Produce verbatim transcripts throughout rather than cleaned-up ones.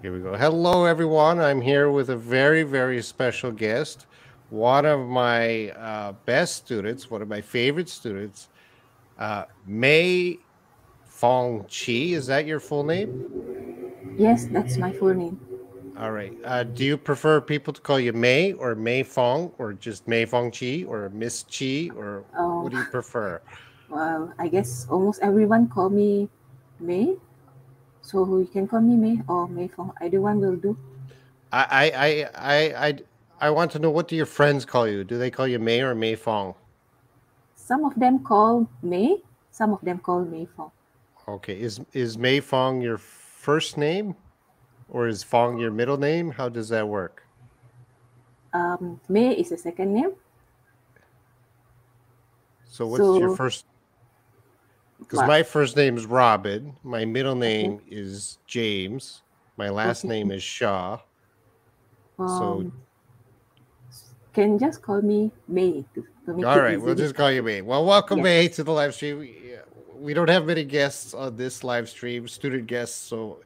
Here we go. Hello, everyone. I'm here with a very, very special guest. One of my uh, best students, one of my favorite students, uh, May Fong Chi. Is that your full name? Yes, that's my full name. All right. Uh, do you prefer people to call you May or May Fong or just May Fong Chi or Miss Chi or oh. what do you prefer? Well, I guess almost everyone call me May. So you can call me May or May Fong. Either one will do. I, I, I, I, I want to know, what do your friends call you? Do they call you May or May Fong? Some of them call May. Some of them call May Fong. Okay. Is, is May Fong your first name? Or is Fong your middle name? How does that work? Um, May is a second name. So what's so, your first? Because my first name is Robin. My middle name okay. is James. My last okay. name is Shaw. Um, so can just call me May. To, to make all right, easy. We'll just call you May. Well, welcome yes. May to the live stream. We don't have many guests on this live stream, student guests, so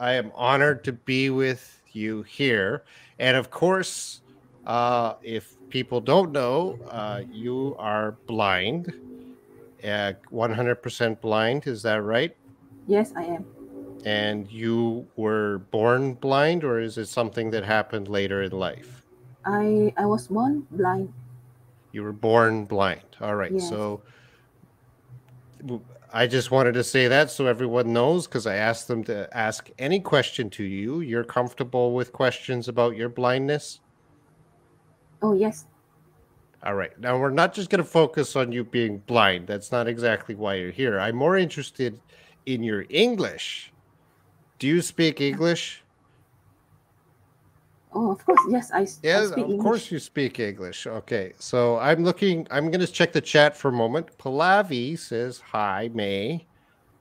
I am honored to be with you here. And of course, uh, if people don't know, uh, you are blind, uh, one hundred percent blind. Is that right? Yes, I am. And you were born blind, or is it something that happened later in life? I, I was born blind. You were born blind. All right. Yes. So I just wanted to say that so everyone knows, because I asked them to ask any question to you. You're comfortable with questions about your blindness? Oh, yes. All right. Now, we're not just going to focus on you being blind. That's not exactly why you're here. I'm more interested in your English. Do you speak English? Oh, of course. Yes, I, yes, I speak English. Yes, of course you speak English. Okay. So I'm looking, I'm going to check the chat for a moment. Pallavi says, hi, May.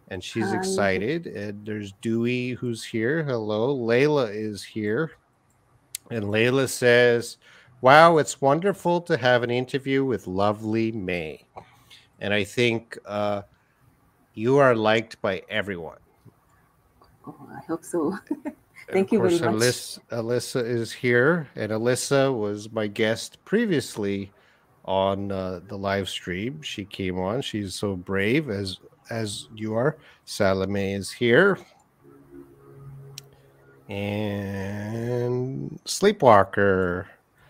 And she's hi. excited. And there's Dewey who's here. Hello. Layla is here. And Layla says, wow, it's wonderful to have an interview with lovely May. And I think uh, you are liked by everyone. Oh, I hope so. Thank you very much. Alyssa, Alyssa is here, and Alyssa was my guest previously on uh, the live stream. She came on. She's so brave, as as you are. Salome is here, and Sleepwalker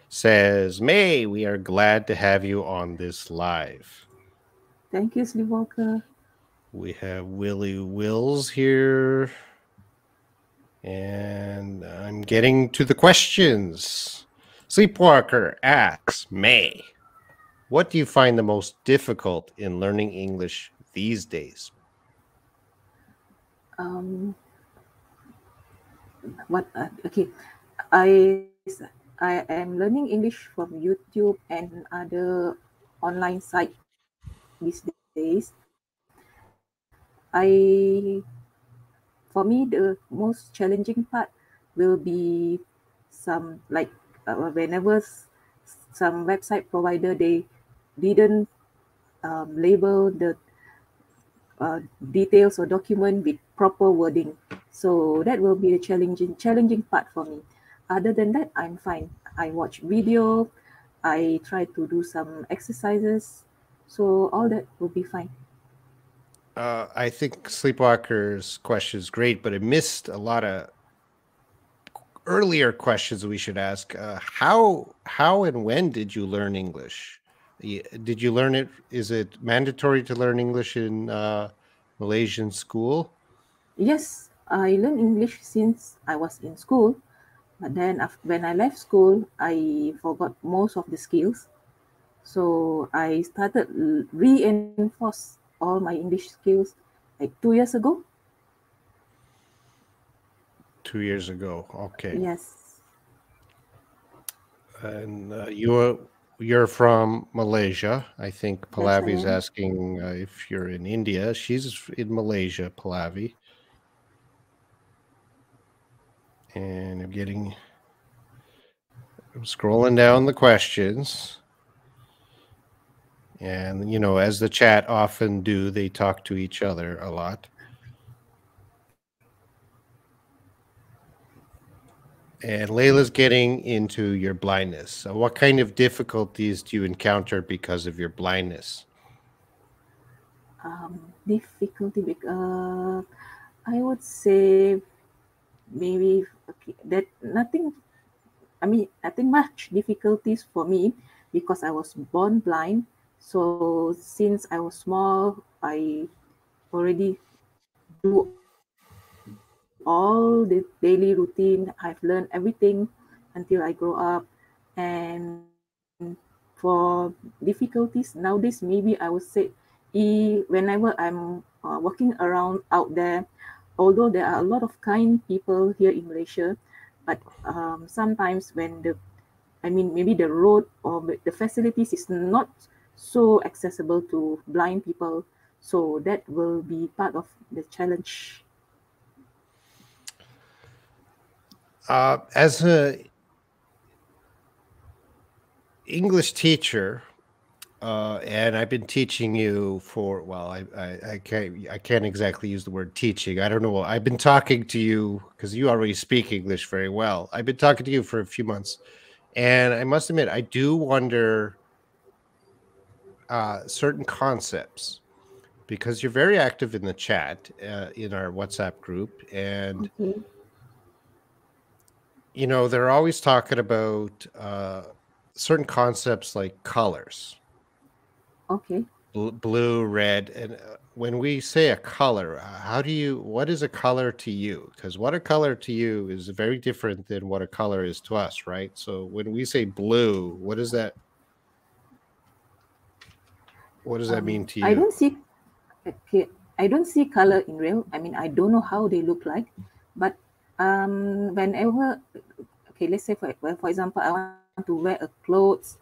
says, "May, we are glad to have you on this live." Thank you, Sleepwalker. We have Willie Wills here. And I'm getting to the questions. Sleepwalker asks, May, what do you find the most difficult in learning English these days? Um, what? Uh, okay, I I am learning English from YouTube and other online sites these days. I. For me, the most challenging part will be some, like, uh, whenever some website provider, they didn't um, label the uh, details or document with proper wording. So that will be the challenging, challenging part for me. Other than that, I'm fine. I watch video. I try to do some exercises. So all that will be fine. Uh, I think Sleepwalker's question is great, but it missed a lot of earlier questions we should ask. Uh, how, how and when did you learn English? Did you learn it? Is it mandatory to learn English in uh, Malaysian school? Yes, I learned English since I was in school. But then after, when I left school, I forgot most of the skills. So I started reinforcing all my English skills like two years ago. Two years ago, okay. Yes. And uh, you're you're from Malaysia, I think. Pallavi's yes, asking uh, if you're in India. She's in Malaysia, Pallavi. And I'm getting, I'm scrolling down the questions. And, you know, as the chat often do, they talk to each other a lot. And Layla's getting into your blindness. So what kind of difficulties do you encounter because of your blindness? Um, difficulty, because uh, I would say maybe okay, that nothing, I mean, nothing much difficulties for me because I was born blind. So since I was small, I already do all the daily routine. I've learned everything until I grow up. And for difficulties nowadays, maybe I would say whenever I'm uh, walking around out there, although there are a lot of kind people here in Malaysia, but um, sometimes when the, I mean, maybe the road or the facilities is not so accessible to blind people. So that will be part of the challenge. Uh, as a English teacher, uh, and I've been teaching you for, well, I, I, I can't I can't exactly use the word teaching. I don't know. I've been talking to you because you already speak English very well. I've been talking to you for a few months, and I must admit, I do wonder uh, certain concepts, because you're very active in the chat uh, in our WhatsApp group, and. Okay. You know, they're always talking about uh, certain concepts like colors. Okay. Bl blue, red. And uh, when we say a color, uh, how do you, what is a color to you? Because what a color to you is very different than what a color is to us, right? So when we say blue, what is that? What does um, that mean to you? I don't see, okay, I don't see color in real. I mean, I don't know how they look like, but Um, whenever, okay, let's say for, for example, I want to wear a clothes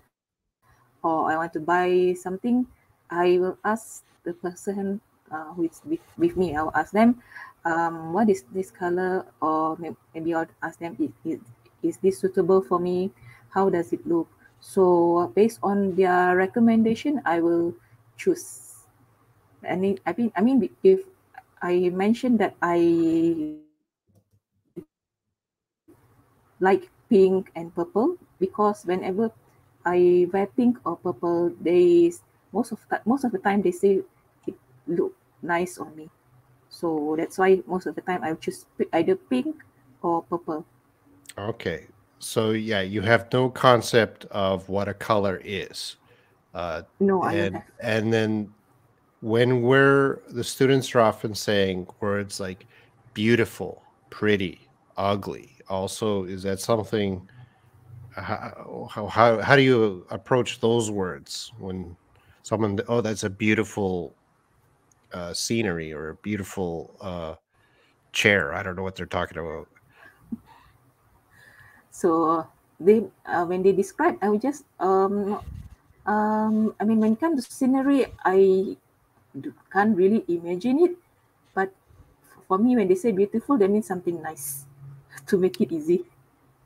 or I want to buy something, I will ask the person uh, who is with, with me, I'll ask them, um, what is this color? Or maybe I'll ask them, is, is, is this suitable for me? How does it look? So based on their recommendation, I will choose. And I mean, I mean, if I mentioned that I like pink and purple, because whenever I wear pink or purple, they most of the, most of the time they say it look nice on me. So that's why most of the time I choose either pink or purple. Okay, so yeah, you have no concept of what a color is. Uh, no, and, I don't have. And then when we're the students are often saying words like beautiful, pretty, ugly. Also, is that something? How, how how do you approach those words when someone? Oh, that's a beautiful uh, scenery or a beautiful uh, chair. I don't know what they're talking about. So they uh, when they describe, I would just um um. I mean, when it comes to scenery, I can't really imagine it. But for me, when they say beautiful, that means something nice. To make it easy,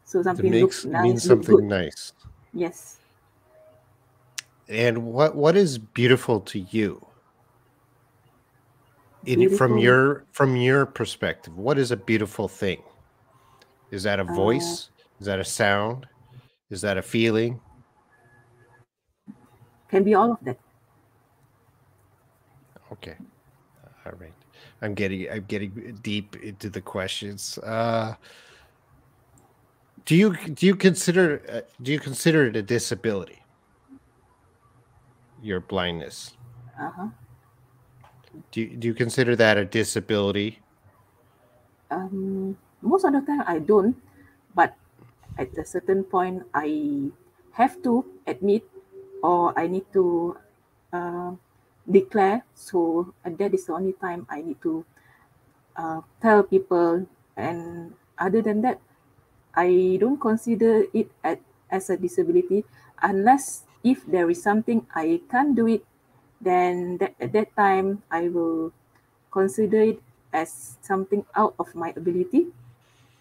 so something looks nice. Means something nice. Yes. And what what is beautiful to you? In from your from your perspective, what is a beautiful thing? Is that a voice? Uh, is that a sound? Is that a feeling? Can be all of that. Okay. All right. I'm getting I'm getting deep into the questions. Uh, do you do you consider uh, do you consider it a disability? Your blindness. Uh-huh. Do you, do you consider that a disability? Um, most of the time I don't, but at a certain point I have to admit or I need to. Uh, declare. So that is the only time I need to uh, tell people, and other than that I don't consider it at, as a disability, unless if there is something I can't do it, then that, at that time I will consider it as something out of my ability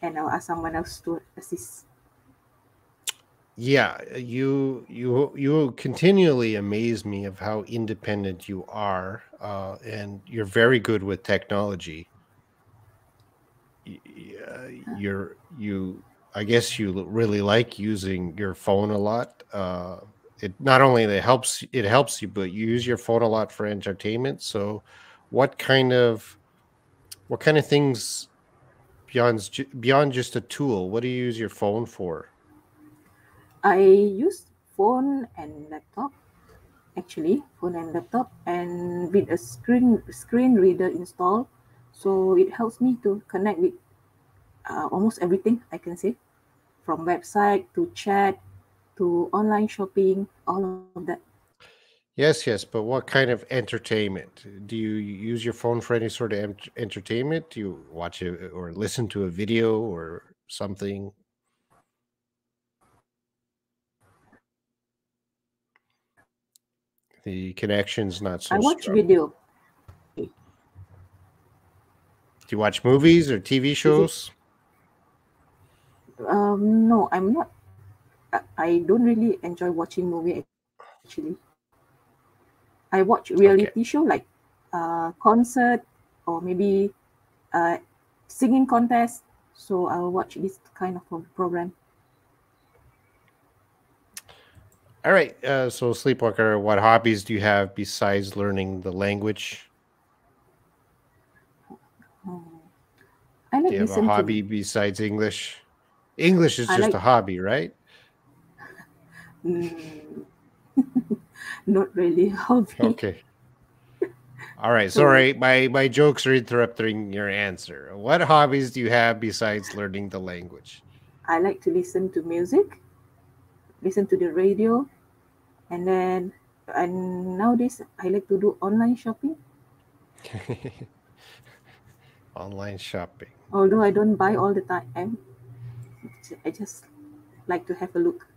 and I'll ask someone else to assist. Yeah, you you you continually amaze me of how independent you are, uh, and you're very good with technology. You're you I guess you really like using your phone a lot. Uh, it not only it helps it helps you, but you use your phone a lot for entertainment. So, what kind of what kind of things beyond beyond just a tool? What do you use your phone for? I use phone and laptop. Actually, phone and laptop, and with a screen screen reader installed, so it helps me to connect with uh, almost everything I can say, from website to chat to online shopping, all of that. Yes, yes, but what kind of entertainment? Do you use your phone for any sort of ent entertainment? Do you watch it or listen to a video or something? The connection's not so strong. I watch strong. video. Do you watch movies or T V shows? Um, no, I'm not. I, I don't really enjoy watching movies, actually. I watch reality okay. show like uh, concert or maybe uh, singing contest. So I'll watch this kind of program. All right. Uh, so, Sleepwalker, what hobbies do you have besides learning the language? I like do you have a hobby to... besides English? English is I just like... a hobby, right? Mm. Not really a hobby. Okay. All right. Sorry, my, my jokes are interrupting your answer. What hobbies do you have besides learning the language? I like to listen to music, listen to the radio. And then, and nowadays, I like to do online shopping. Online shopping. Although I don't buy all the time, I just like to have a look.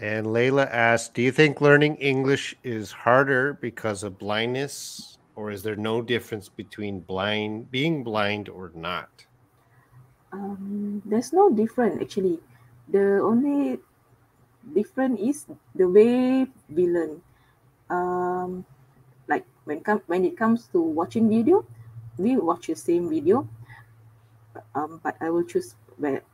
And Layla asked, do you think learning English is harder because of blindness, or is there no difference between blind, being blind or not? Um, there's no difference, actually. The only difference is the way we learn. Um, like when, com when it comes to watching video, we watch the same video. Um, but I will choose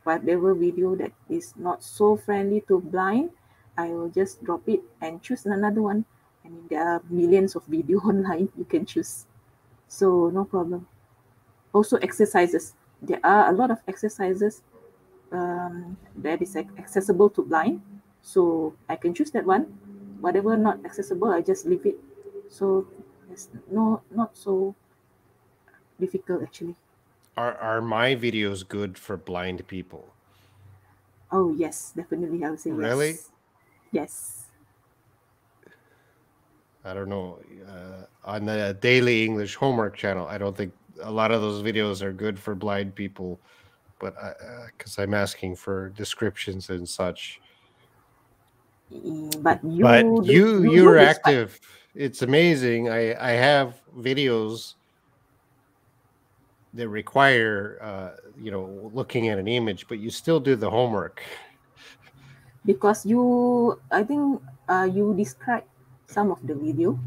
whatever video that is not so friendly to blind. I will just drop it and choose another one. I mean, there are millions of video online you can choose. So no problem. Also exercises. There are a lot of exercises um, that is accessible to blind. So I can choose that one. Whatever not accessible, I just leave it. So it's no, not so difficult actually. Are, are my videos good for blind people? Oh, yes, definitely. I would say yes. Really? Yes. I don't know. Uh, on the Daily English Homework channel, I don't think a lot of those videos are good for blind people, but because uh, I'm asking for descriptions and such. But you, but you, you, you you're active. It's amazing. I, I have videos that require, uh, you know, looking at an image, but you still do the homework. Because you, I think uh, you describe some of the video.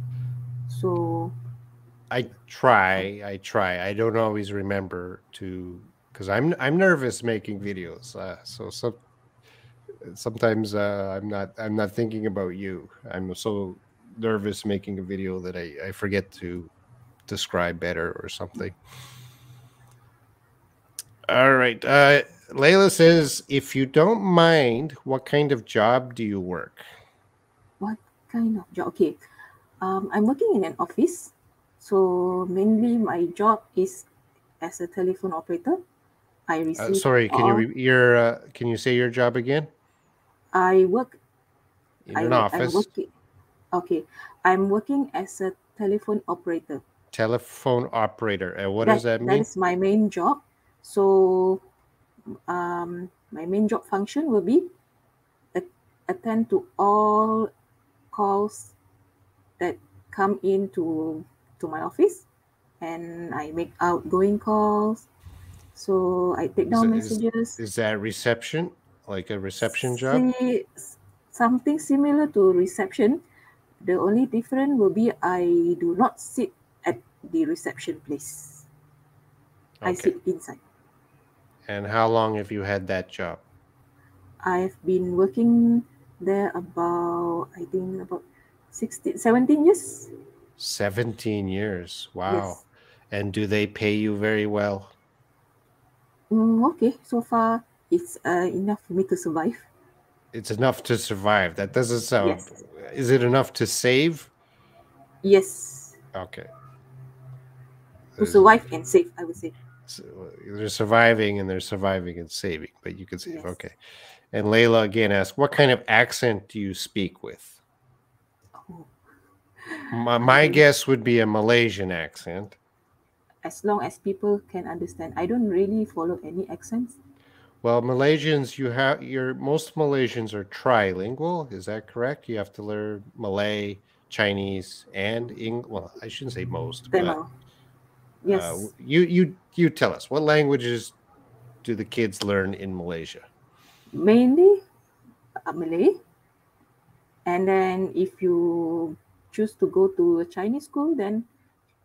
So I try, I try. I don't always remember to, because I'm I'm nervous making videos. Uh, so some, sometimes uh, I'm not I'm not thinking about you. I'm so nervous making a video that I, I forget to describe better or something. All right. Uh, Layla says, if you don't mind, what kind of job do you work? What kind of job? Okay. Um, I'm working in an office. So mainly my job is as a telephone operator. I receive... Uh, sorry, can you, re your, uh, can you say your job again? I work... In I, an office? I'm working, okay. I'm working as a telephone operator. Telephone operator. And what that, does that mean? That is my main job. So um, my main job function will be at attend to all calls that come in to, to my office, and I make outgoing calls. So I take down is, messages. Is, is that reception, like a reception job? Something similar to reception. The only difference will be I do not sit at the reception place. Okay. I sit inside. And how long have you had that job? I've been working there about, I think, about sixteen, seventeen years. seventeen years. Wow. Yes. And do they pay you very well? Mm, okay. So far, it's uh, enough for me to survive. It's enough to survive. That doesn't sound... Yes. Is it enough to save? Yes. Okay. To survive and save, I would say. So they're surviving and they're surviving and saving, but you can save. Yes. Okay. And Layla again asks, what kind of accent do you speak with? Oh. My, my guess would be a Malaysian accent. As long as people can understand. I don't really follow any accents. Well, Malaysians, you have your most Malaysians are trilingual. Is that correct? You have to learn Malay, Chinese, and English. Well, I shouldn't say most. But, uh, yes. You you you tell us, what languages do the kids learn in Malaysia? Mainly uh, Malay, and then if you choose to go to a Chinese school, then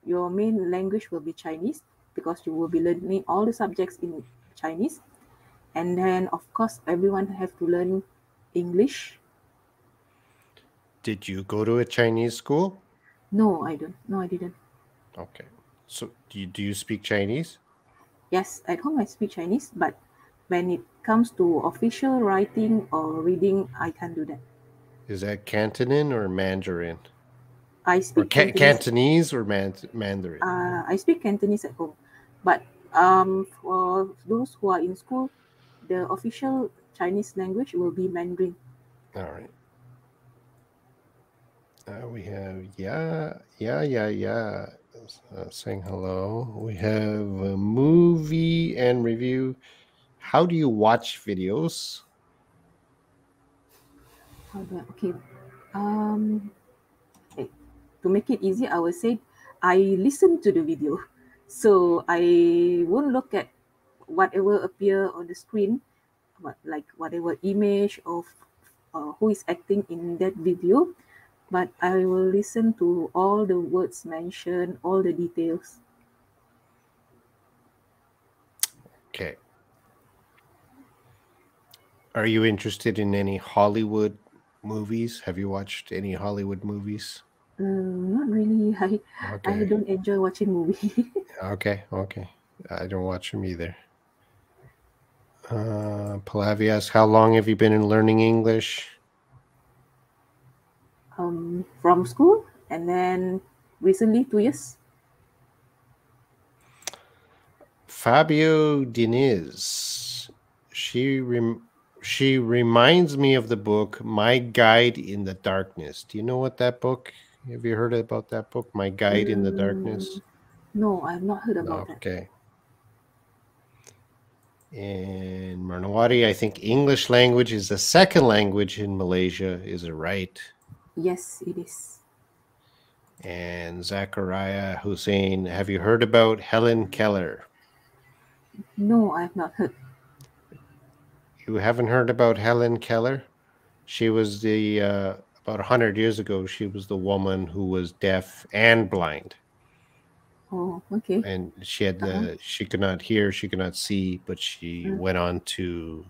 your main language will be Chinese because you will be learning all the subjects in Chinese. And then, of course, everyone has to learn English. Did you go to a Chinese school? No, I don't. No, I didn't. Okay. So do you, do you speak Chinese? Yes, at home I speak Chinese, but when it comes to official writing or reading, I can't do that. Is that Cantonese or Mandarin? I speak or Ca Cantonese. Cantonese or man Mandarin? Uh, I speak Cantonese at home. But um, for those who are in school, the official Chinese language will be Mandarin. All right. Uh, we have yeah, yeah, yeah, yeah. Uh, saying hello. We have a movie and review. How do you watch videos? How do I, okay. Um, okay. To make it easy, I will say I listen to the video, so I won't look at whatever appear on the screen, what, like whatever image of uh, who is acting in that video, but I will listen to all the words mentioned, all the details. Okay. Are you interested in any Hollywood movies? Have you watched any Hollywood movies? Um, not really. I, okay. I don't enjoy watching movies. Okay, okay. I don't watch them either. Uh, Pallavi asks, how long have you been in learning English? Um, from school, and then recently two years. Fabio Diniz, she rem she reminds me of the book My Guide in the Darkness. Do you know what that book? Have you heard about that book, My Guide mm, in the Darkness? No, I've not heard about okay. that. Okay. And Marnawati, I think English language is the second language in Malaysia. Is it right? Yes, it is. And Zachariah Hussein, have you heard about Helen Keller? No, I have not heard. You haven't heard about Helen Keller? She was the, uh, about one hundred years ago, she was the woman who was deaf and blind. Oh, okay. And she had the, uh-huh. she could not hear, she could not see, but she mm. went on to,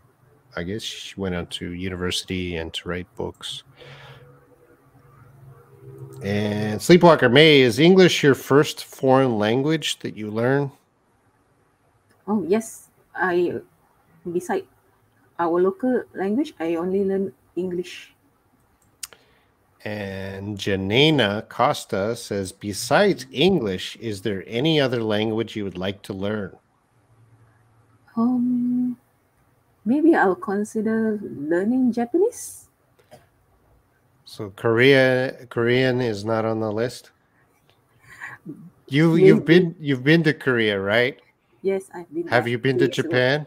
I guess she went on to university and to write books. And Sleepwalker May, is English your first foreign language that you learn? Oh, yes. I, beside our local language, I only learn English. And Janina Costa says, besides English, is there any other language you would like to learn? Um, maybe I'll consider learning Japanese. So Korea, Korean is not on the list. You, you've been, you've been to Korea, right? Yes, I've been. Have you been to Japan?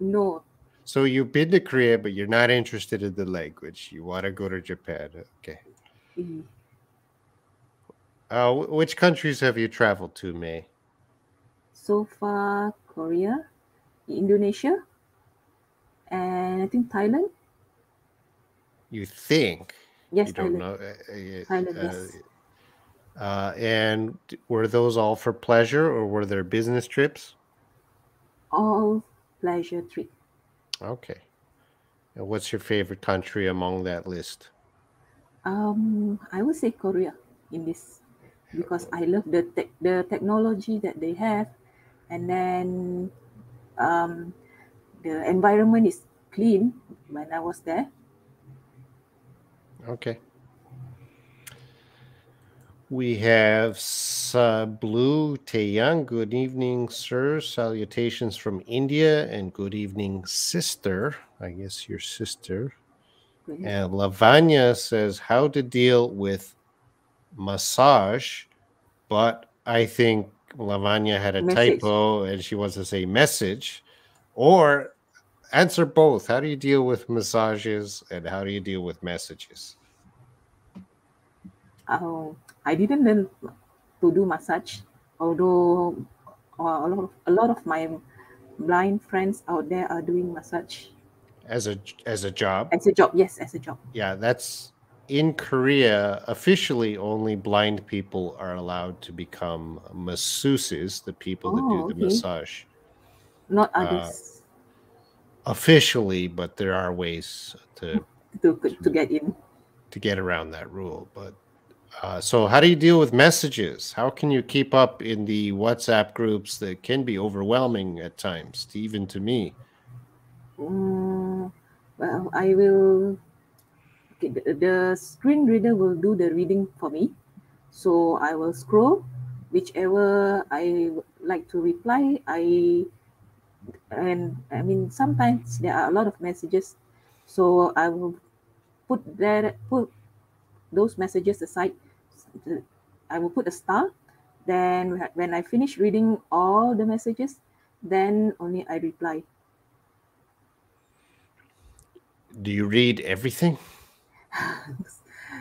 No. So you've been to Korea, but you're not interested in the language. You want to go to Japan, okay? Mm-hmm. Uh, which countries have you traveled to, May? So far, Korea, Indonesia, and I think Thailand. You think? Yes, you don't know. Thailand, yes. Uh, uh, and were those all for pleasure, or were there business trips? All pleasure trip. Okay. And what's your favorite country among that list? Um, I would say Korea in this, because I love the te the technology that they have, and then um, the environment is clean when I was there. Okay. We have Sablu Teyang. Good evening, sir. Salutations from India, and good evening, sister. I guess your sister. Mm-hmm. And Lavanya says, how to deal with massage, but I think Lavanya had a message. typo and she wants to say message, or answer both. How do you deal with massages and how do you deal with messages? Oh, I didn't learn to do massage, although a lot of, a lot of my blind friends out there are doing massage. As a as a job? As a job, yes, as a job. Yeah, that's in Korea. Officially, only blind people are allowed to become masseuses, the people oh, that do the okay. massage. Not others. Uh, officially, but there are ways to, to, to to get in to get around that rule. But uh, so, how do you deal with messages? How can you keep up in the WhatsApp groups that can be overwhelming at times, even to me? Um, well, I will. Okay, the, the screen reader will do the reading for me, so I will scroll, whichever I like to reply. I and I mean sometimes there are a lot of messages, so I will put there put those messages aside. I will put a star. Then when I finish reading all the messages, then only I reply. Do you read everything?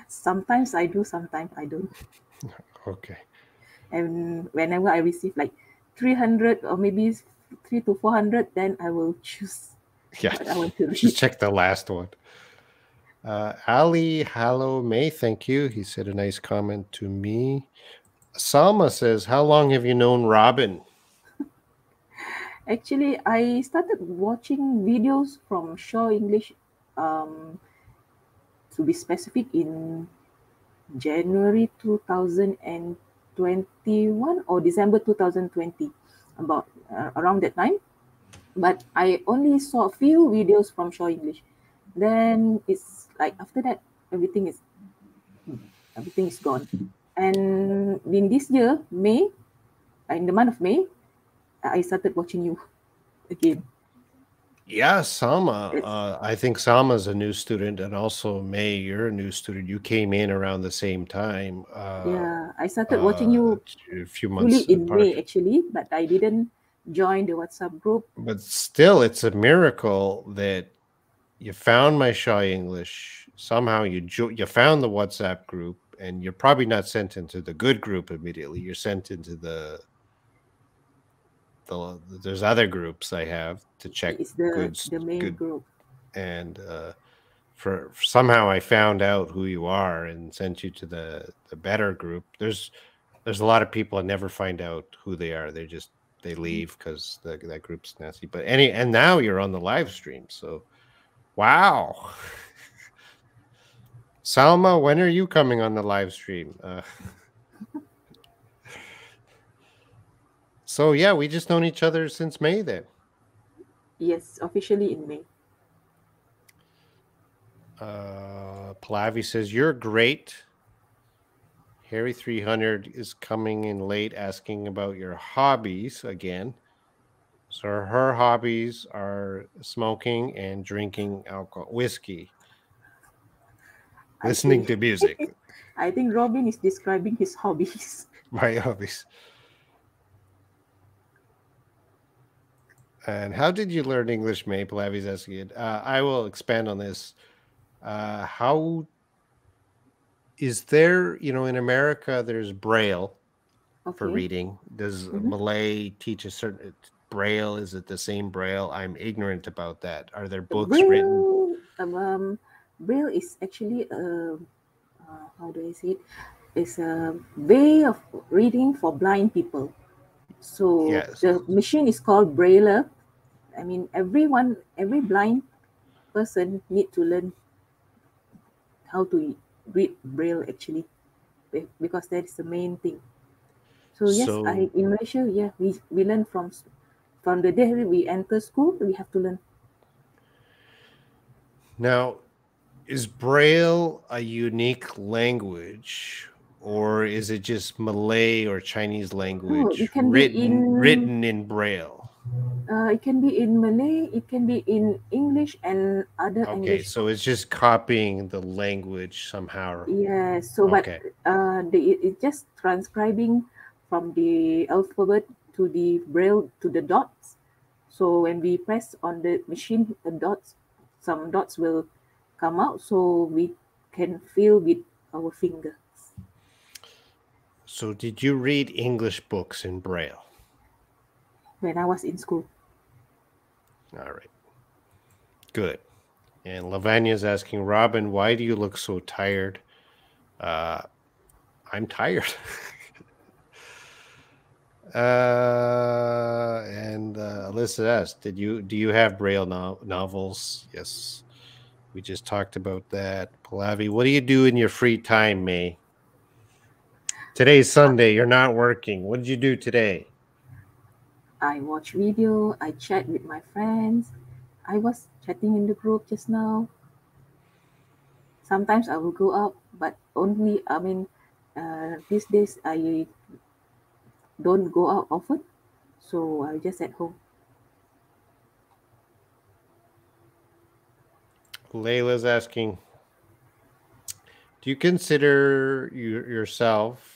Sometimes I do, sometimes I don't. Okay. And whenever I receive like three hundred or maybe three to four hundred, then I will choose. Yeah, I want to read. Just check the last one. Uh, Ali Hallow May, thank you. He said a nice comment to me. Salma says, how long have you known Robin? Actually, I started watching videos from Shaw English, um, to be specific, in January two thousand twenty-one or December two thousand twenty, about uh, around that time. But I only saw a few videos from Shaw English. Then it's like after that, everything is everything is gone. And in this year, May, in the month of May, I started watching you again. Yeah, Salma. Uh, I think Salma's a new student, and also May, you're a new student. You came in around the same time. Uh, yeah, I started uh, watching you a few months really in apart. May, actually, but I didn't join the WhatsApp group. But still, it's a miracle that you found my Shaw English. Somehow you jo you found the WhatsApp group, and you're probably not sent into the good group immediately. You're sent into the The, there's other groups I have to check. It's the, goods, the main good, group. And uh, for, for somehow I found out who you are and sent you to the, the better group. There's there's a lot of people I never find out who they are. They just they leave because the, that group's nasty. But any and now you're on the live stream. So wow, Salma, when are you coming on the live stream? Uh, So, yeah, we just known each other since May then. Yes, officially in May. Uh, Pallavi says, you're great. Harry three hundred is coming in late asking about your hobbies again. So her hobbies are smoking and drinking alcohol, whiskey, I listening think, to music. I think Robin is describing his hobbies. My hobbies. And how did you learn English, May? Pallavi's asking it. Uh, I will expand on this. Uh, how is there, you know, in America, there's Braille okay. for reading. Does mm-hmm. Malay teach a certain Braille? Is it the same Braille? I'm ignorant about that. Are there books Braille, written? Um, um, Braille is actually, a, uh, how do I say it? It's a way of reading for blind people. So yes. The machine is called Brailler, I mean, everyone, every blind person need to learn how to read Braille actually, because that's the main thing. So yes, so, I in Malaysia, yeah, we, we learn from from the day we enter school, we have to learn. Now, is Braille a unique language, or is it just Malay or Chinese language no, it can written be in, written in Braille? Uh, it can be in Malay, it can be in English and other okay, English. Okay, so it's just copying the language somehow. Yeah, so okay. but uh, the, it's just transcribing from the alphabet to the Braille, to the dots. So when we press on the machine, the dots, some dots will come out, so we can feel with our fingers. So did you read English books in Braille? When I was in school. All right. Good. And Lavanya is asking, Robin, why do you look so tired? Uh, I'm tired. uh, and uh, Alyssa asked, did you do you have Braille no novels? Yes. We just talked about that. Pallavi, what do you do in your free time, May? Today's Sunday. You're not working. What did you do today? I watch video, I chat with my friends. I was chatting in the group just now. Sometimes I will go out, but only, I mean, uh, these days I don't go out often. So I'm just at home. Layla's asking, do you consider you, yourself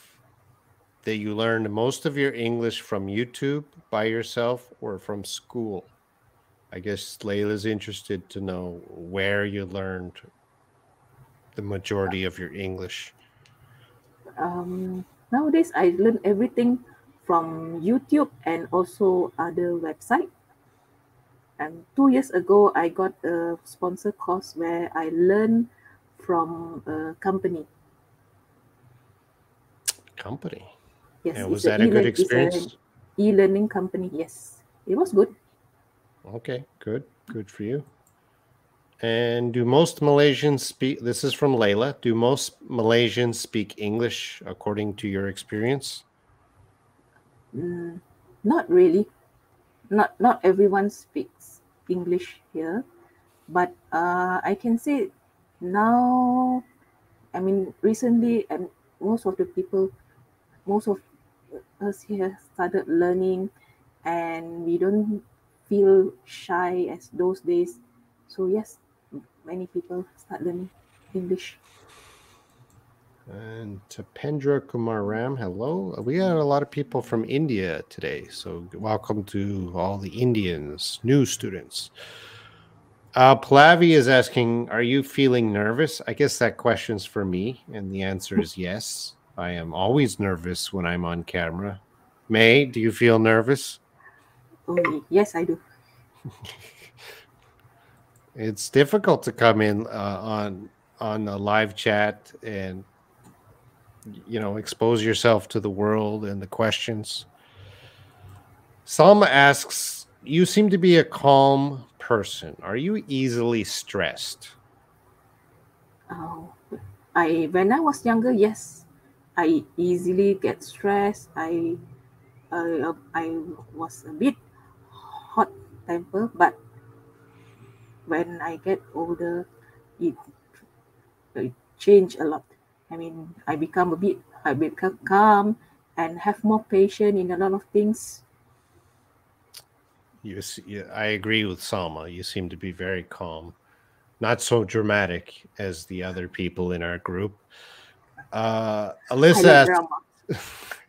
that you learned most of your English from YouTube, by yourself, or from school? I guess Layla's interested to know where you learned the majority of your English. Um, nowadays, I learn everything from YouTube and also other websites. And two years ago, I got a sponsor course where I learned from a company. Company? Yes, and was that a good experience? E-learning company, yes. It was good. Okay, good. Good for you. And do most Malaysians speak, this is from Layla, do most Malaysians speak English according to your experience? Mm, not really. Not not everyone speaks English here. But uh, I can say now, I mean, recently, and most of the people, most of us here started learning, and we don't feel shy as those days. So yes, many people start learning English. And Tapendra Kumaram, hello. We had a lot of people from India today, so welcome to all the Indians, new students. Uh, Pallavi is asking, are you feeling nervous? I guess that question's for me, and the answer is yes. I am always nervous when I'm on camera. May, do you feel nervous? Oh, yes, I do. It's difficult to come in uh, on on a live chat and, you know, expose yourself to the world and the questions. Salma asks, you seem to be a calm person. Are you easily stressed? Oh, I when I was younger, yes. I easily get stressed. I, uh, I was a bit hot tempered, but when I get older, it, it changed a lot. I mean, I become a bit, I become calm and have more patience in a lot of things. You, I agree with Salma. You seem to be very calm, not so dramatic as the other people in our group. Uh, Alyssa, I like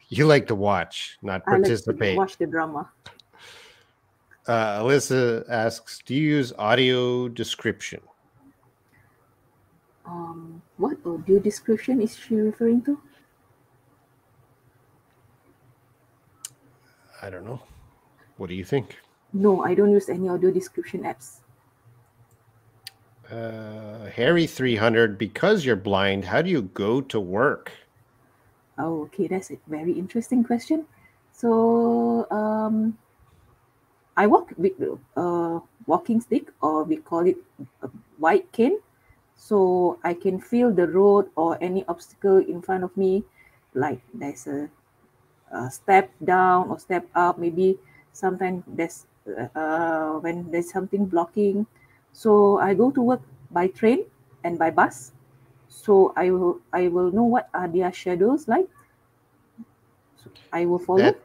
you like to watch, not participate. I like to watch the drama. Uh, Alyssa asks, do you use audio description? Um, what audio description is she referring to? I don't know. What do you think? No, I don't use any audio description apps. Uh, Harry three hundred, because you're blind, how do you go to work? Oh, okay, that's a very interesting question. So, um, I walk with a uh, walking stick, or we call it a bike cane. So I can feel the road or any obstacle in front of me, like there's a, a step down or step up. Maybe sometimes there's uh, when there's something blocking. So I go to work by train and by bus. So I will I will know what are their shadows like. So I will follow. That,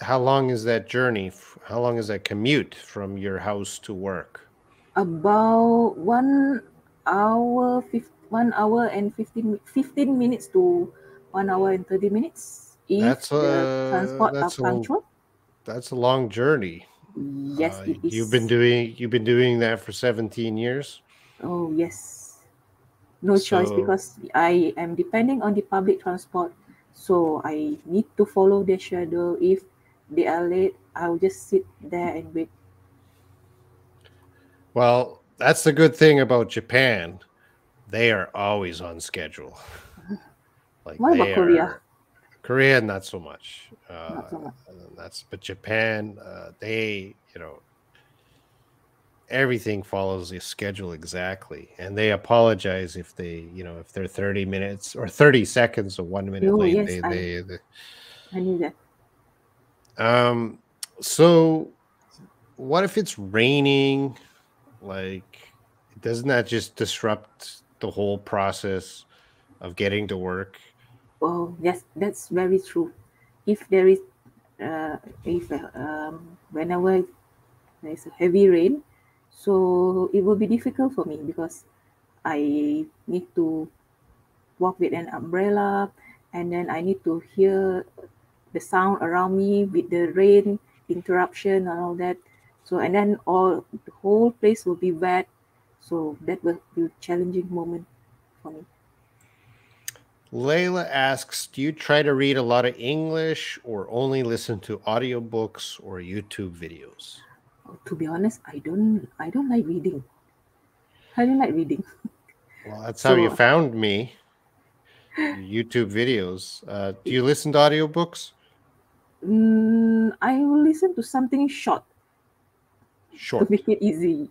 how long is that journey? How long is that commute from your house to work? About one hour, one hour and fifteen, fifteen minutes to one hour and thirty minutes. If that's the a, transport that's, a, that's a long journey. Yes, uh, it is. You've been doing you've been doing that for seventeen years. Oh yes, no so, choice, because I am depending on the public transport. So I need to follow their schedule. If they are late, I'll just sit there and wait. Well, that's the good thing about Japan. They are always on schedule. Like what about Korea? Are, Korea, not so much. Uh, not so much. That's but Japan, uh, they, you know, everything follows the schedule exactly, and they apologize if they, you know, if they're thirty minutes or thirty seconds or one minute oh, late. Yes, they, I, they, they, I knew that. Um, so what if it's raining? Like, doesn't that just disrupt the whole process of getting to work? Oh yes, that's very true. If there is, uh, if uh, um, whenever there is a heavy rain. So it will be difficult for me because I need to walk with an umbrella, and then I need to hear the sound around me with the rain interruption and all that. So, and then all the whole place will be wet. So that will be a challenging moment for me. Layla asks, do you try to read a lot of English or only listen to audiobooks or YouTube videos? To be honest, I don't I don't like reading. I don't like reading. Well, that's so, how you found me. YouTube videos. Uh, do you listen to audiobooks? Um, I will listen to something short. Short. To make it easy.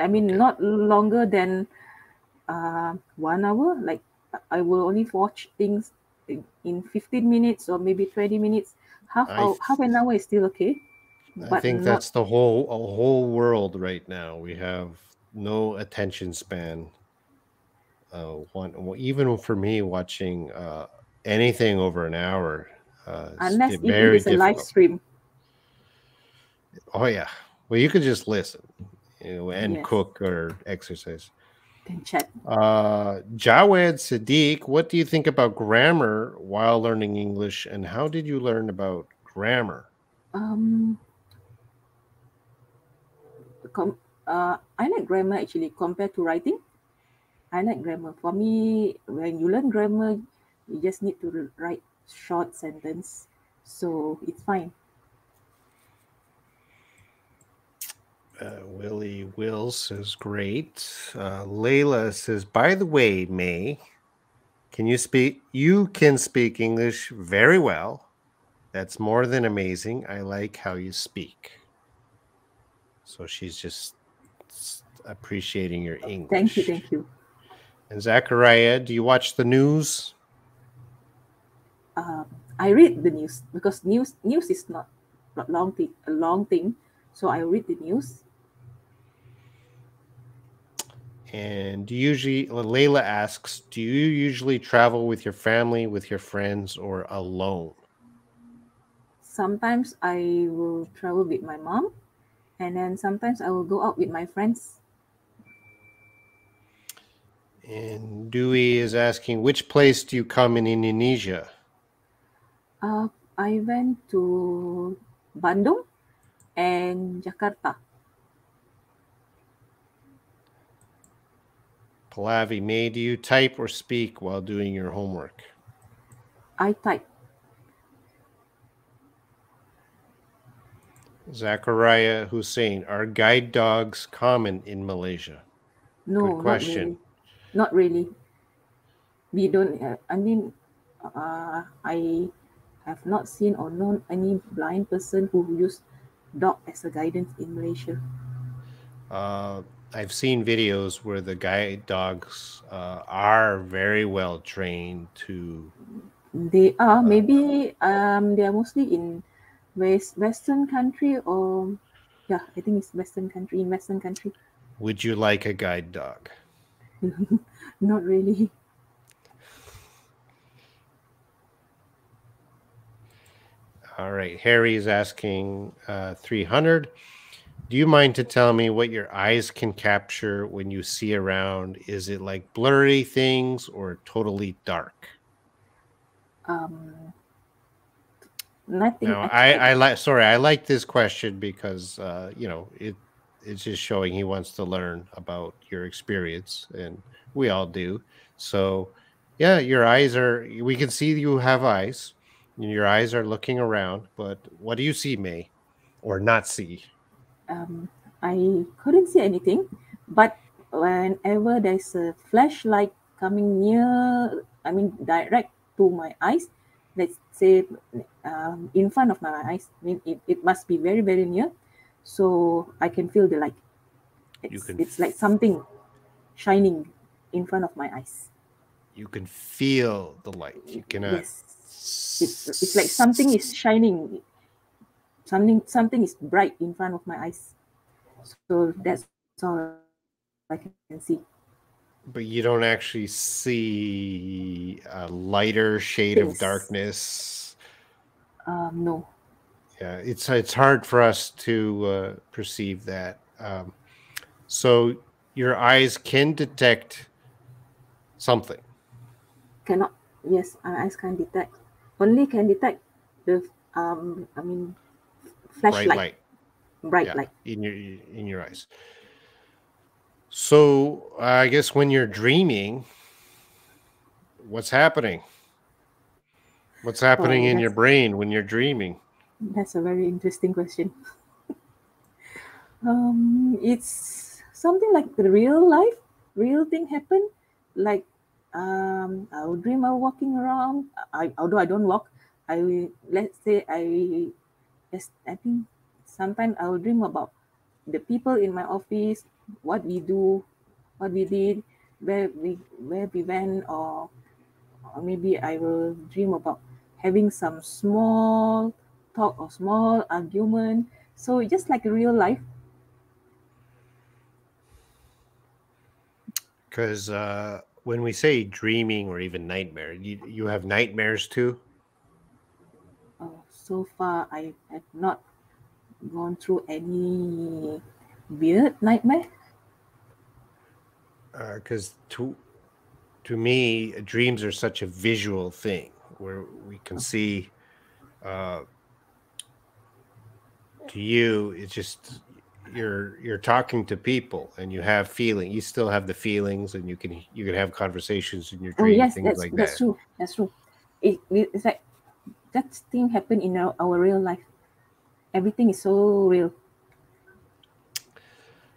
I mean, okay. Not longer than uh, one hour. Like, I will only watch things in fifteen minutes or maybe twenty minutes. Half, hour, half an hour is still okay. I but think that's the whole a whole world right now. We have no attention span. Uh, one even for me, watching uh, anything over an hour, uh, unless it is difficult. A live stream. Oh yeah, well you could just listen, you know, and yes. Cook or exercise. Then chat. Uh, Jawed Sadiq, what do you think about grammar while learning English, and how did you learn about grammar? Um. Com uh, I like grammar actually compared to writing. I like grammar. For me, when you learn grammar, you just need to write short sentence, so it's fine. Uh, Willie Will says great. Uh, Layla says, by the way, May, can you speak? You can speak English very well. That's more than amazing. I like how you speak. So she's just appreciating your English. Thank you, thank you. And Zachariah, do you watch the news? Uh, I read the news because news news is not a long thing. A long thing, so I read the news. And usually, Layla asks, do you usually travel with your family, with your friends, or alone? Sometimes I will travel with my mom. And then sometimes I will go out with my friends. And Dewey is asking, which place do you come in Indonesia? Uh, I went to Bandung and Jakarta. Pallavi, May, do you type or speak while doing your homework? I type. Zachariah Hussein, are guide dogs common in Malaysia? No, good question. Not really. Not really. We don't, uh, I mean, uh, I have not seen or known any blind person who use dog as a guidance in Malaysia? Uh, I've seen videos where the guide dogs uh, are very well trained to. They are uh, maybe um, they are mostly in West Western country or yeah, I think it's Western country in Western country. Would you like a guide dog? Not really. All right, Harry is asking uh, three hundred. Do you mind to tell me what your eyes can capture when you see around? Is it like blurry things or totally dark? Um, nothing. No, I, I like. Sorry, I like this question because uh, you know it. It's just showing he wants to learn about your experience, and we all do. So, yeah, your eyes are. We can see you have eyes. Your eyes are looking around, but what do you see, May, or not see? Um, I couldn't see anything, but whenever there's a flashlight coming near, I mean, direct to my eyes, let's say um, in front of my eyes, I mean, it, it must be very, very near, so I can feel the light. It's, you can it's like something shining in front of my eyes. You can feel the light. You cannot... Yes. It's, it's like something is shining, something something is bright in front of my eyes. So that's all I can see. But you don't actually see a lighter shade yes. of darkness. Um, no. Yeah, it's it's hard for us to uh, perceive that. Um, so your eyes can detect something. Cannot. Yes, our eyes can detect. Only can detect the, um, I mean, flashlight. Bright light. Bright yeah, light. In your, in your eyes. So uh, I guess when you're dreaming, what's happening? What's happening oh, in your brain when you're dreaming? That's a very interesting question. um, it's something like the real life, real thing happen, like, Um, I would dream of walking around. I, although I don't walk, I will, let's say I, I think sometimes I will dream about the people in my office, what we do, what we did, where we where we went, or, or maybe I will dream about having some small talk or small argument. So just like real life. Because. Uh... When we say dreaming or even nightmare, you, you have nightmares too? Oh, so far, I have not gone through any weird nightmare. Because uh, to to me, dreams are such a visual thing where we can see. Uh, to you, it's just... You're you're talking to people and you have feeling. You still have the feelings, and you can you can have conversations in your dream. Oh, yes, things that's, like that's that. That's true. That's true. It, it's like that thing happened in our, our real life. Everything is so real.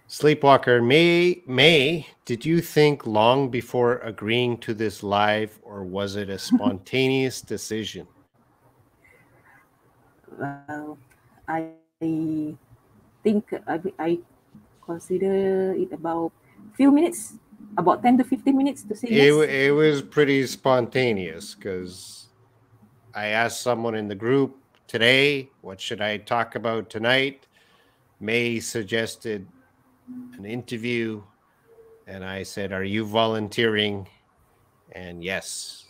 Sleepwalker May May, did you think long before agreeing to this live, or was it a spontaneous decision? Well, I. think I, I consider it about few minutes, about ten to fifteen minutes to say it, yes. It was pretty spontaneous because I asked someone in the group today, what should I talk about tonight? May suggested an interview and I said, are you volunteering? And yes,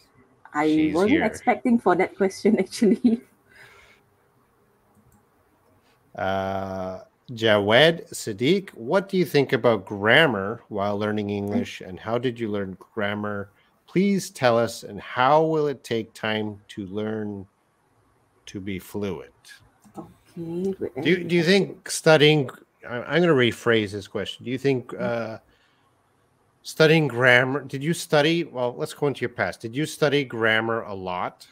I wasn't here. expecting for that question actually. Uh, Jawed Sadiq, what do you think about grammar while learning English and how did you learn grammar? Please tell us, and how will it take time to learn to be fluent? Okay. Do, do you think studying, I'm going to rephrase this question. Do you think uh, studying grammar, did you study, well, let's go into your past. Did you study grammar a lot?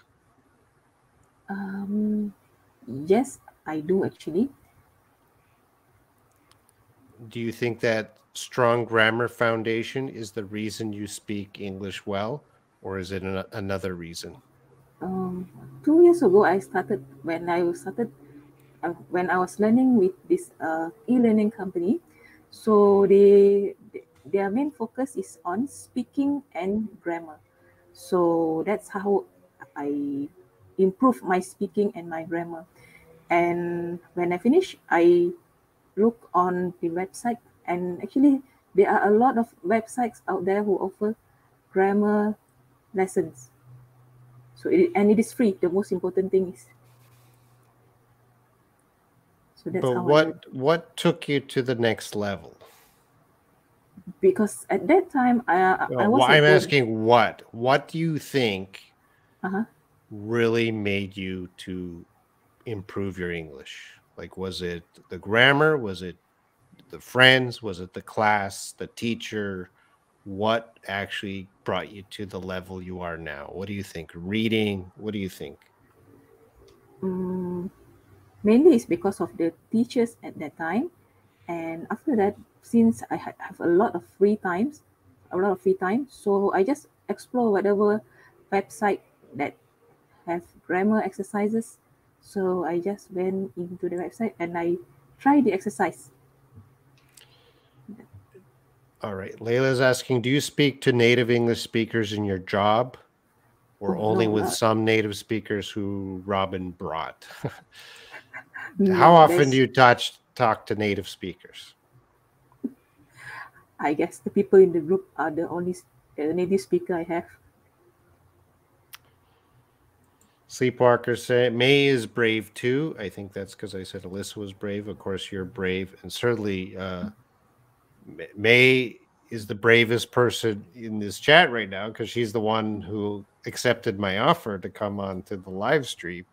Um, yes, I do actually. Do you think that strong grammar foundation is the reason you speak English well, or is it an, another reason? Um, two years ago, I started when I started uh, when I was learning with this uh, e-learning company, so they, they their main focus is on speaking and grammar. So that's how I improve my speaking and my grammar. And when I finish, I look on the website, and actually there are a lot of websites out there who offer grammar lessons. So it, and it is free. The most important thing is. So that's but how what I did. What took you to the next level? Because at that time, I, well, I was. I'm asking what. What do you think uh-huh. really made you to improve your English? Like, was it the grammar? Was it the friends? Was it the class, the teacher? What actually brought you to the level you are now? What do you think? Reading? What do you think? Um, mainly it's because of the teachers at that time. And after that, since I have a lot of free times, a lot of free time, so I just explore whatever website that have grammar exercises. So I just went into the website and I tried the exercise. All right. Layla's asking, do you speak to native English speakers in your job or no, only with some native speakers who Robin brought? No, how often do you touch, talk to native speakers? I guess the people in the group are the only uh, native speaker I have. Sleepwalker said, May is brave too. I think that's because I said Alyssa was brave. Of course, you're brave. And certainly uh, May is the bravest person in this chat right now because she's the one who accepted my offer to come on to the live stream.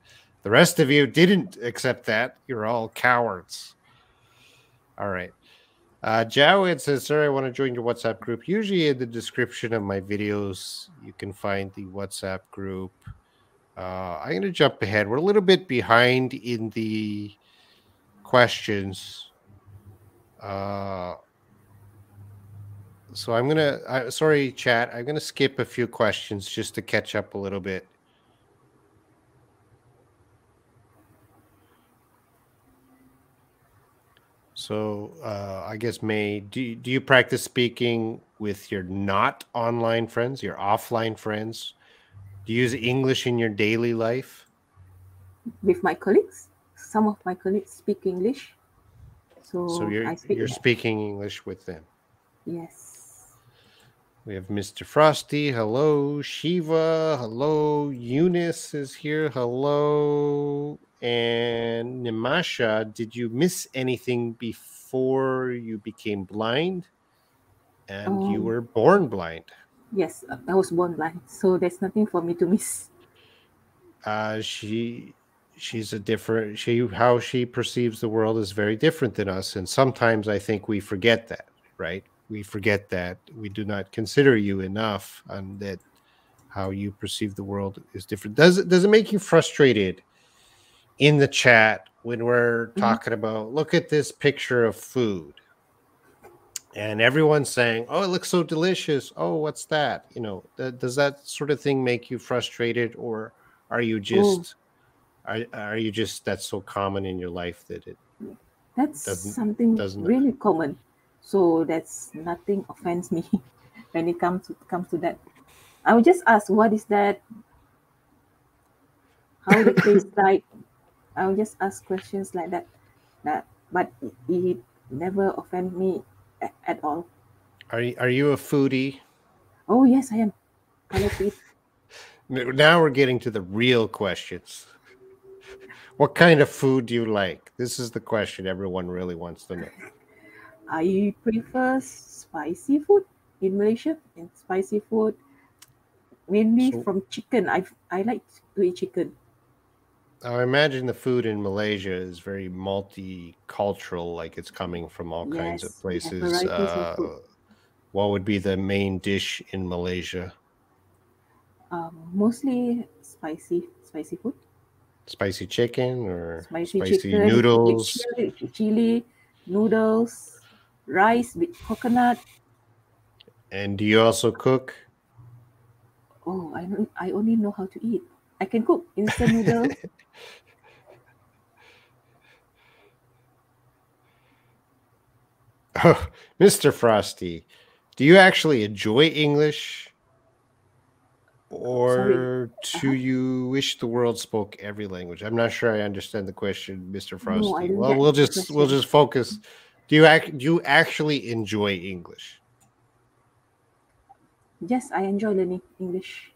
The rest of you didn't accept that. You're all cowards. All right. Uh, Jawed says, sir, I want to join your WhatsApp group. Usually in the description of my videos, you can find the WhatsApp group. Uh, I'm going to jump ahead. We're a little bit behind in the questions. Uh, so I'm going to, uh, sorry, chat. I'm going to skip a few questions just to catch up a little bit. So uh, I guess, May, do, do you practice speaking with your not online friends, your offline friends? Do you use English in your daily life? With my colleagues. Some of my colleagues speak English. So, so you're, I speak you're speaking English with them. Yes. We have Mister Frosty. Hello, Shiva. Hello, Eunice is here. Hello. And Nimasha, did you miss anything before you became blind? And um, you were born blind. Yes, I was born blind, so there's nothing for me to miss. Uh, she, she's a different. She, how she perceives the world is very different than us, and sometimes I think we forget that. Right? We forget that we do not consider you enough, and that how you perceive the world is different. Does it? Does it make you frustrated? In the chat when we're talking mm-hmm. about, look at this picture of food and everyone's saying, oh, it looks so delicious. Oh, what's that? You know, th does that sort of thing make you frustrated, or are you just, are, are you just, that's so common in your life that it that's doesn't, something doesn't really matter. Common. So that's nothing offends me when it comes to, comes to that. I would just ask, what is that? How it tastes like? I'll just ask questions like that, that but it never offends me at all. Are you, are you a foodie? Oh, yes, I am. I like to eat. Now we're getting to the real questions. What kind of food do you like? This is the question everyone really wants to know. I prefer spicy food in Malaysia, and spicy food mainly so, from chicken. I I like to eat chicken. I imagine the food in Malaysia is very multicultural, like it's coming from all yes, kinds of places. Uh, of what would be the main dish in Malaysia? Um, mostly spicy, spicy food. Spicy chicken or spicy, spicy chicken, noodles? Chili, chili, noodles, rice with coconut. And do you also cook? Oh, I, I only know how to eat. I can cook instant noodles. Oh, Mister Frosty, do you actually enjoy English? Or Sorry. do you wish the world spoke every language? I'm not sure I understand the question, Mister Frosty. No, I didn't well, we'll just question. we'll just focus. Do you act? Do you actually enjoy English? Yes, I enjoy learning English.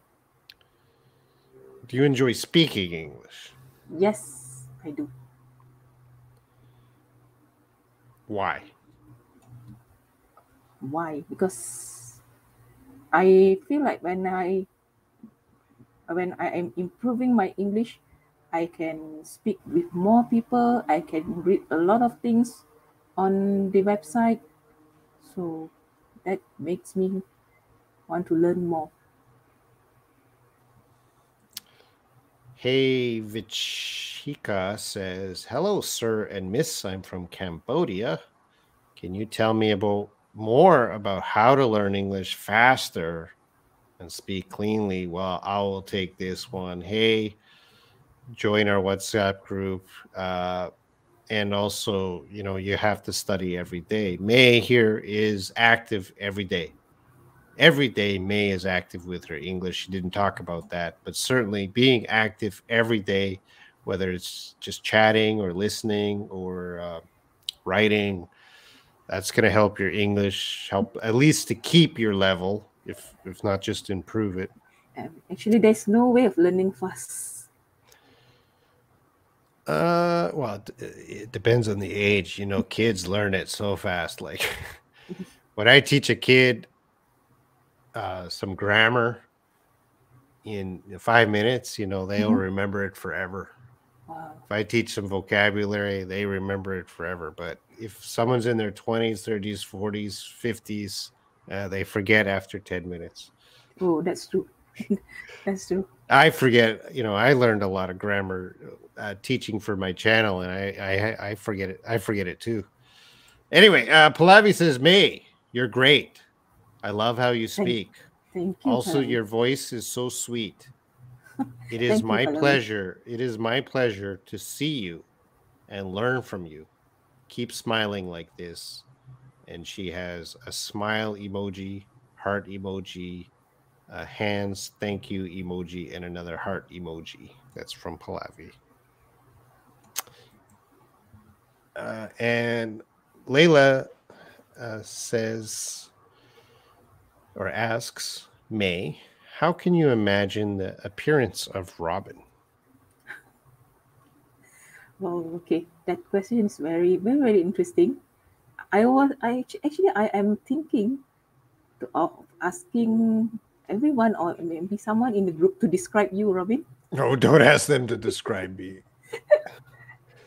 Do you enjoy speaking English? Yes, I do. Why? Why? Because I feel like when I when I am improving my English, I can speak with more people. I can read a lot of things on the website. So that makes me want to learn more. Hey, Vichika says, hello, sir and miss. I'm from Cambodia. Can you tell me about more about how to learn English faster and speak cleanly? Well, I will take this one. Hey, join our WhatsApp group. Uh, and also, you know, you have to study every day. May here is active every day. Every day, May is active with her English. She didn't talk about that, but certainly being active every day, whether it's just chatting or listening or uh, writing, that's going to help your English, help at least to keep your level, if if not just improve it. Um, actually, there's no way of learning fast. Uh, well, it depends on the age. You know, kids learn it so fast. Like when I teach a kid Uh, some grammar in five minutes, you know, they'll mm-hmm. remember it forever. Wow. If I teach some vocabulary, they remember it forever. But if someone's in their twenties, thirties, forties, fifties, uh, they forget after ten minutes. Oh, that's true. That's true. I forget, you know, I learned a lot of grammar uh, teaching for my channel, and I, I, I forget it. I forget it too. Anyway, uh, Pallavi says, May, you're great. I love how you speak. Thank you. Also, your voice is so sweet. It is my pleasure. It is my pleasure to see you and learn from you. Keep smiling like this. And she has a smile emoji, heart emoji, a hands thank you emoji, and another heart emoji. That's from Pallavi. Uh, and Layla uh, says... or asks, May, how can you imagine the appearance of Robin? Well, okay, that question is very, very, very interesting. I was, I actually, I am thinking to, of asking everyone or maybe someone in the group to describe you, Robin. No, don't ask them to describe me.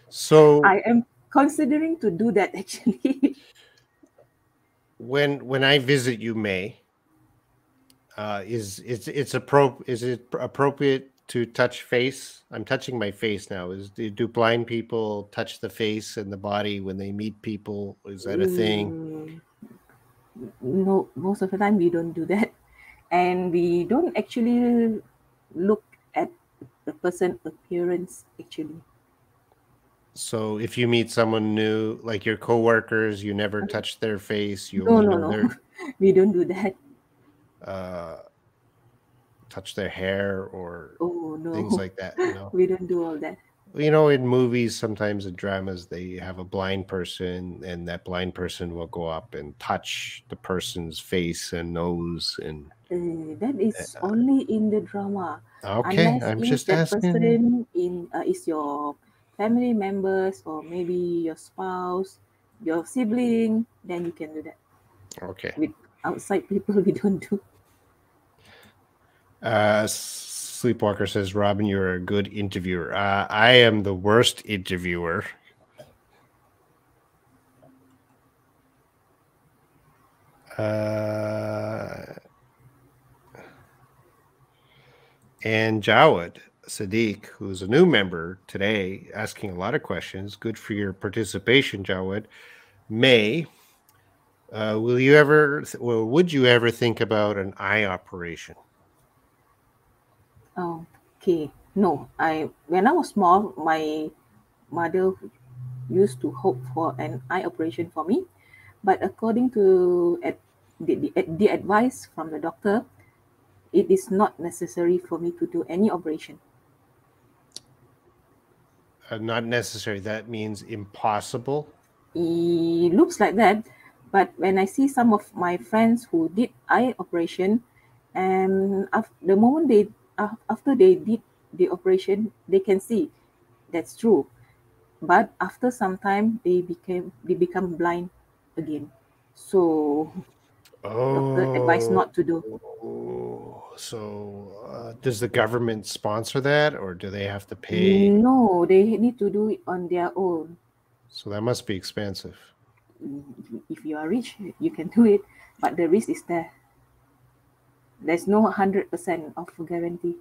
So I am considering to do that actually. when when I visit you, May. Uh, is it's it's appro is it appropriate to touch face? I'm touching my face now. Is do blind people touch the face and the body when they meet people? Is that a thing? No, most of the time we don't do that, and we don't actually look at the person's appearance actually. So if you meet someone new, like your coworkers, you never touch their face. You no, no, no. Their... we don't do that. Uh, touch their hair or oh, no. things like that. You know? We don't do all that. You know, in movies, sometimes in dramas, they have a blind person, and that blind person will go up and touch the person's face and nose. And uh, that is uh, only in the drama. Okay, unless I'm just that asking. Person in uh, is your family members or maybe your spouse, your sibling? Then you can do that. Okay. With outside people, we don't do. Uh, Sleepwalker says, Robin, you're a good interviewer. Uh, I am the worst interviewer. Uh, and Jawad Sadiq, who's a new member today, asking a lot of questions. Good for your participation, Jawad. May, uh, will you ever, or would you ever think about an eye operation? Oh, okay. No, I when I was small, my mother used to hope for an eye operation for me, But according to at the, the, the advice from the doctor, it is not necessary for me to do any operation. Uh, not necessary. That means impossible? It looks like that. But when I see some of my friends who did eye operation, and after the moment they uh, after they did the operation, they can see. That's true. But after some time, they became they become blind again. So, oh, doctor advised not to do. So, uh, does the government sponsor that, or do they have to pay? No, they need to do it on their own. So that must be expensive. If you are rich, you can do it, but the risk is there. There's no one hundred percent of guarantee.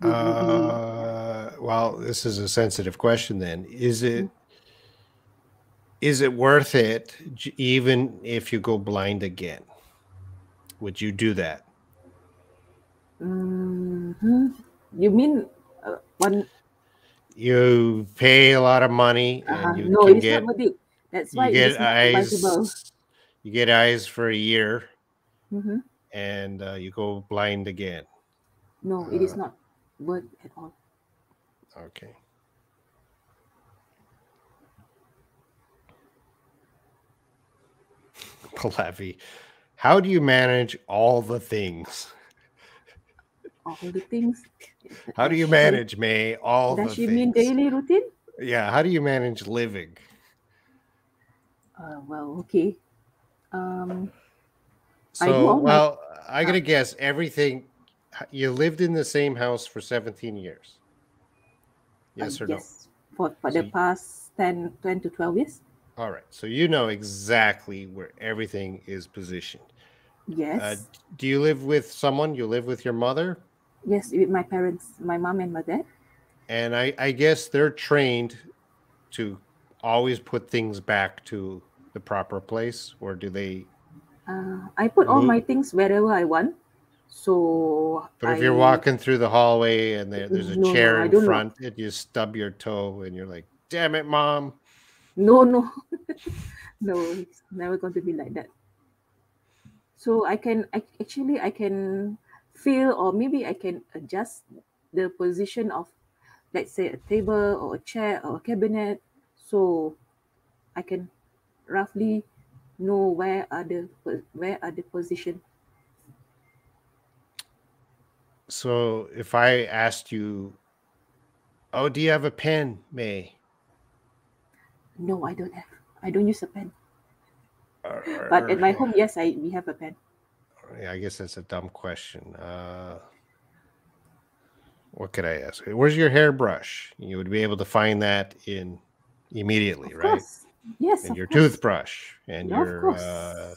Uh, well, this is a sensitive question then. Is it, is it worth it even if you go blind again? Would you do that? Mm-hmm. You mean uh, one? You pay a lot of money uh-huh. and you no, can get, not it. That's why you get it's eyes, not you get eyes for a year mm-hmm. and uh, you go blind again. No, it uh, is not worth at all. Okay. Palavi, how do you manage all the things? All the things. How do you manage, May? All Does the she things. Does you mean daily routine? Yeah. How do you manage living? Uh, well, okay. Um, so, I well, my... I gotta guess everything. You lived in the same house for seventeen years. Yes uh, or yes. no? For, for so the past ten, ten to twelve years. All right. So you know exactly where everything is positioned. Yes. Uh, do you live with someone? You live with your mother? Yes, with my parents, my mom and my dad. And I, I guess they're trained to always put things back to the proper place, or do they? Uh, I put move? all my things wherever I want. So, but if I, you're walking through the hallway and there, there's a no, chair in front, know. and you stub your toe, and you're like, "Damn it, mom!" No, no, no, it's never going to be like that. So I can I, actually I can feel, or maybe I can adjust the position of, let's say, a table or a chair or a cabinet, so I can roughly know where are the where are the position. So if I asked you, "Oh, do you have a pen, May?" No, I don't have. I don't use a pen. But at my home, yes, I we have a pen. Yeah, I guess that's a dumb question. Uh, what could I ask? Where's your hairbrush? You would be able to find that in immediately, of right? Course. Yes. And your course. toothbrush and no, your. Uh,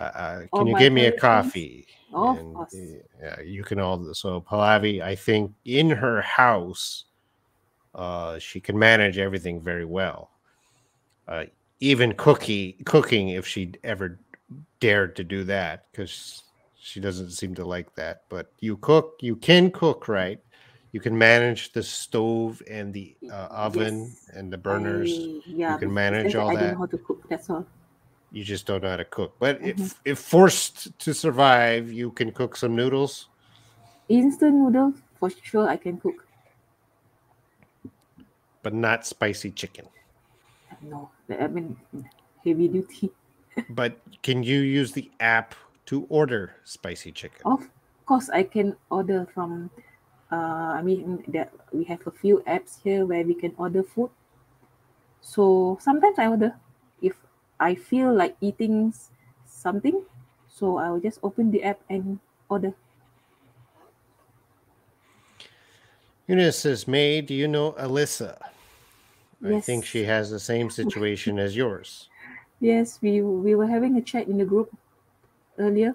uh, uh, can all you give me a coffee? Oh, and, of course. Yeah, you can all. So Pallavi, I think in her house, uh, she can manage everything very well. Uh, Even cookie cooking, if she ever dared to do that, because she doesn't seem to like that. But you cook, you can cook, right? You can manage the stove and the uh, oven yes. and the burners. I, yeah, you can manage all I that. I don't know how to cook. That's all. You just don't know how to cook. But mm-hmm. if if forced to survive, you can cook some noodles. Instant noodles, for sure, I can cook. But not spicy chicken. No, I mean heavy duty. But can you use the app to order spicy chicken? Of course, I can order from. Uh, I mean, that we have a few apps here where we can order food. So sometimes I order if I feel like eating something. So I will just open the app and order. Eunice says, "May, do you know Alyssa?" I yes. think she has the same situation as yours. Yes, we we were having a chat in the group earlier.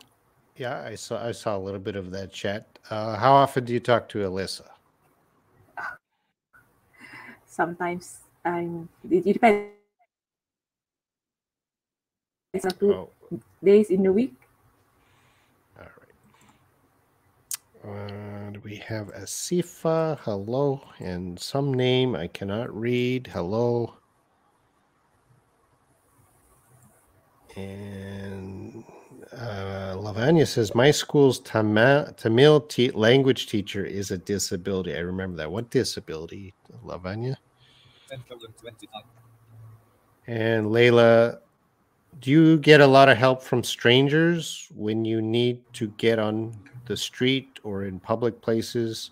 Yeah, I saw I saw a little bit of that chat. Uh, how often do you talk to Alyssa? Sometimes I'm. It depends. It's like two oh. days in the week. All right. Uh, We have Asifa, hello, and some name I cannot read. Hello. And uh, Lavanya says, my school's Tama Tamil te language teacher is a disability. I remember that. What disability, Lavanya? twenty-five. And Layla, do you get a lot of help from strangers when you need to get on the street or in public places?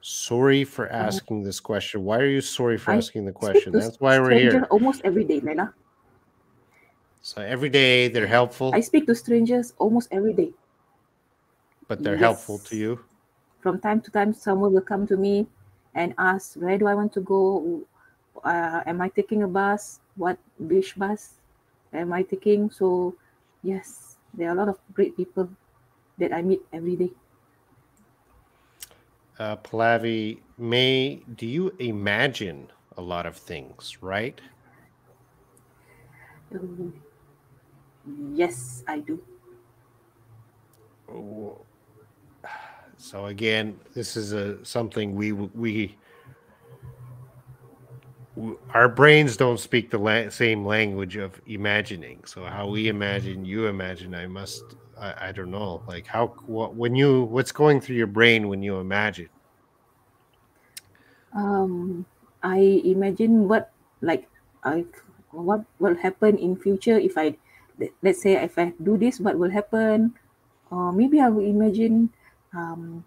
Sorry for asking this question. Why are you sorry for I asking the question? That's why we're here. Almost every day, Layla. So every day they're helpful. I speak to strangers almost every day. But they're yes. helpful to you? From time to time, someone will come to me and ask, where do I want to go? Uh, am I taking a bus? What, which bus am I taking? So yes, there are a lot of great people that I meet every day. Uh, Pallavi, May, do you imagine a lot of things, right? Um, yes, I do. Oh. So again, this is a something we we our brains don't speak the la same language of imagining. So how we imagine, you imagine, I must, I, I don't know, like how, what, when you, what's going through your brain when you imagine? Um, I imagine what, like, I, what will happen in future if I, let's say if I do this, what will happen? Or maybe I will imagine, um,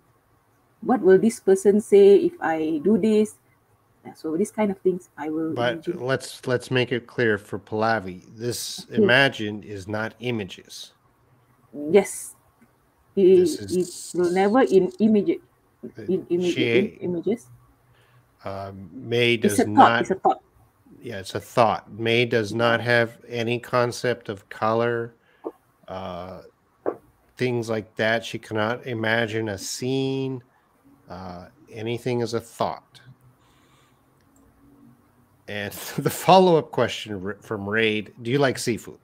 what will this person say if I do this? So these kind of things I will but imagine. let's let's make it clear for Pallavi, this okay. imagine is not images. Yes, it, is, it will never in image in, image, she, in images. uh, May does it's a not thought, it's a thought. Yeah, it's a thought. May does not have any concept of color, uh, things like that. She cannot imagine a scene. Uh, anything is a thought. And the follow-up question from Raid, do you like seafood?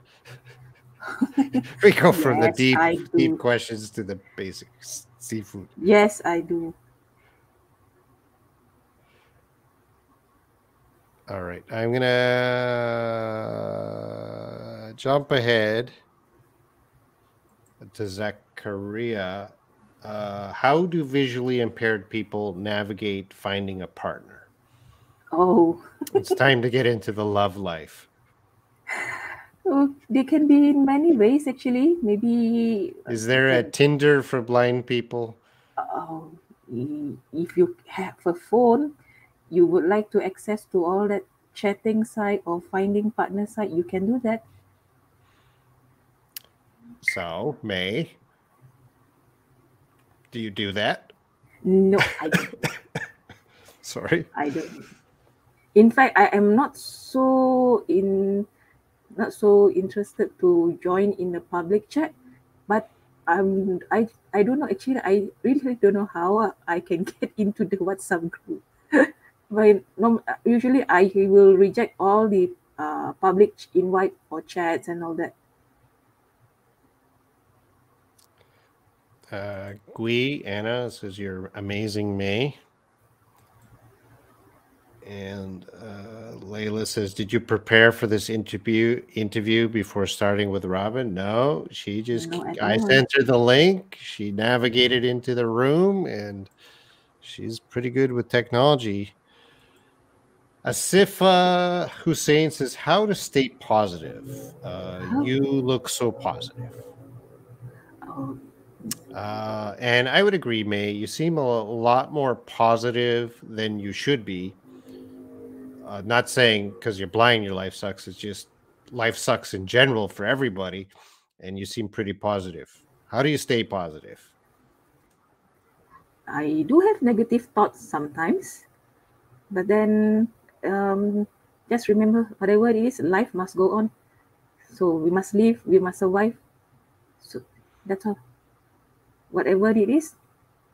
We go yes, from the deep, deep questions to the basic seafood. Yes, I do. All right. I'm going to jump ahead to Zachariah. Uh, how do visually impaired people navigate finding a partner? Oh, it's time to get into the love life. Oh, they can be in many ways, actually. Maybe is there a Tinder for blind people? Oh, if you have a phone, you would like to access to all that chatting site or finding partner site. You can do that. So, May, do you do that? No, I don't. Sorry, I don't. In fact, I am not so in, not so interested to join in the public chat, but um, I I don't know actually. I really don't know how I can get into the WhatsApp group. But usually, I will reject all the uh, public invite or chats and all that. Uh, Gui Anna, this is your amazing May. And uh, Layla says, did you prepare for this interview interview before starting with Robin? No, she just, no, I, I sent her the link. She navigated into the room and she's pretty good with technology. Asifa Hussein says, how to stay positive. Uh, you look so positive. Oh. Uh, and I would agree, May, you seem a lot more positive than you should be. Uh, not saying because you're blind, your life sucks. It's just life sucks in general for everybody. And you seem pretty positive. How do you stay positive? I do have negative thoughts sometimes. But then um, just remember, whatever it is, life must go on. So we must live, we must survive. So that's all. Whatever it is,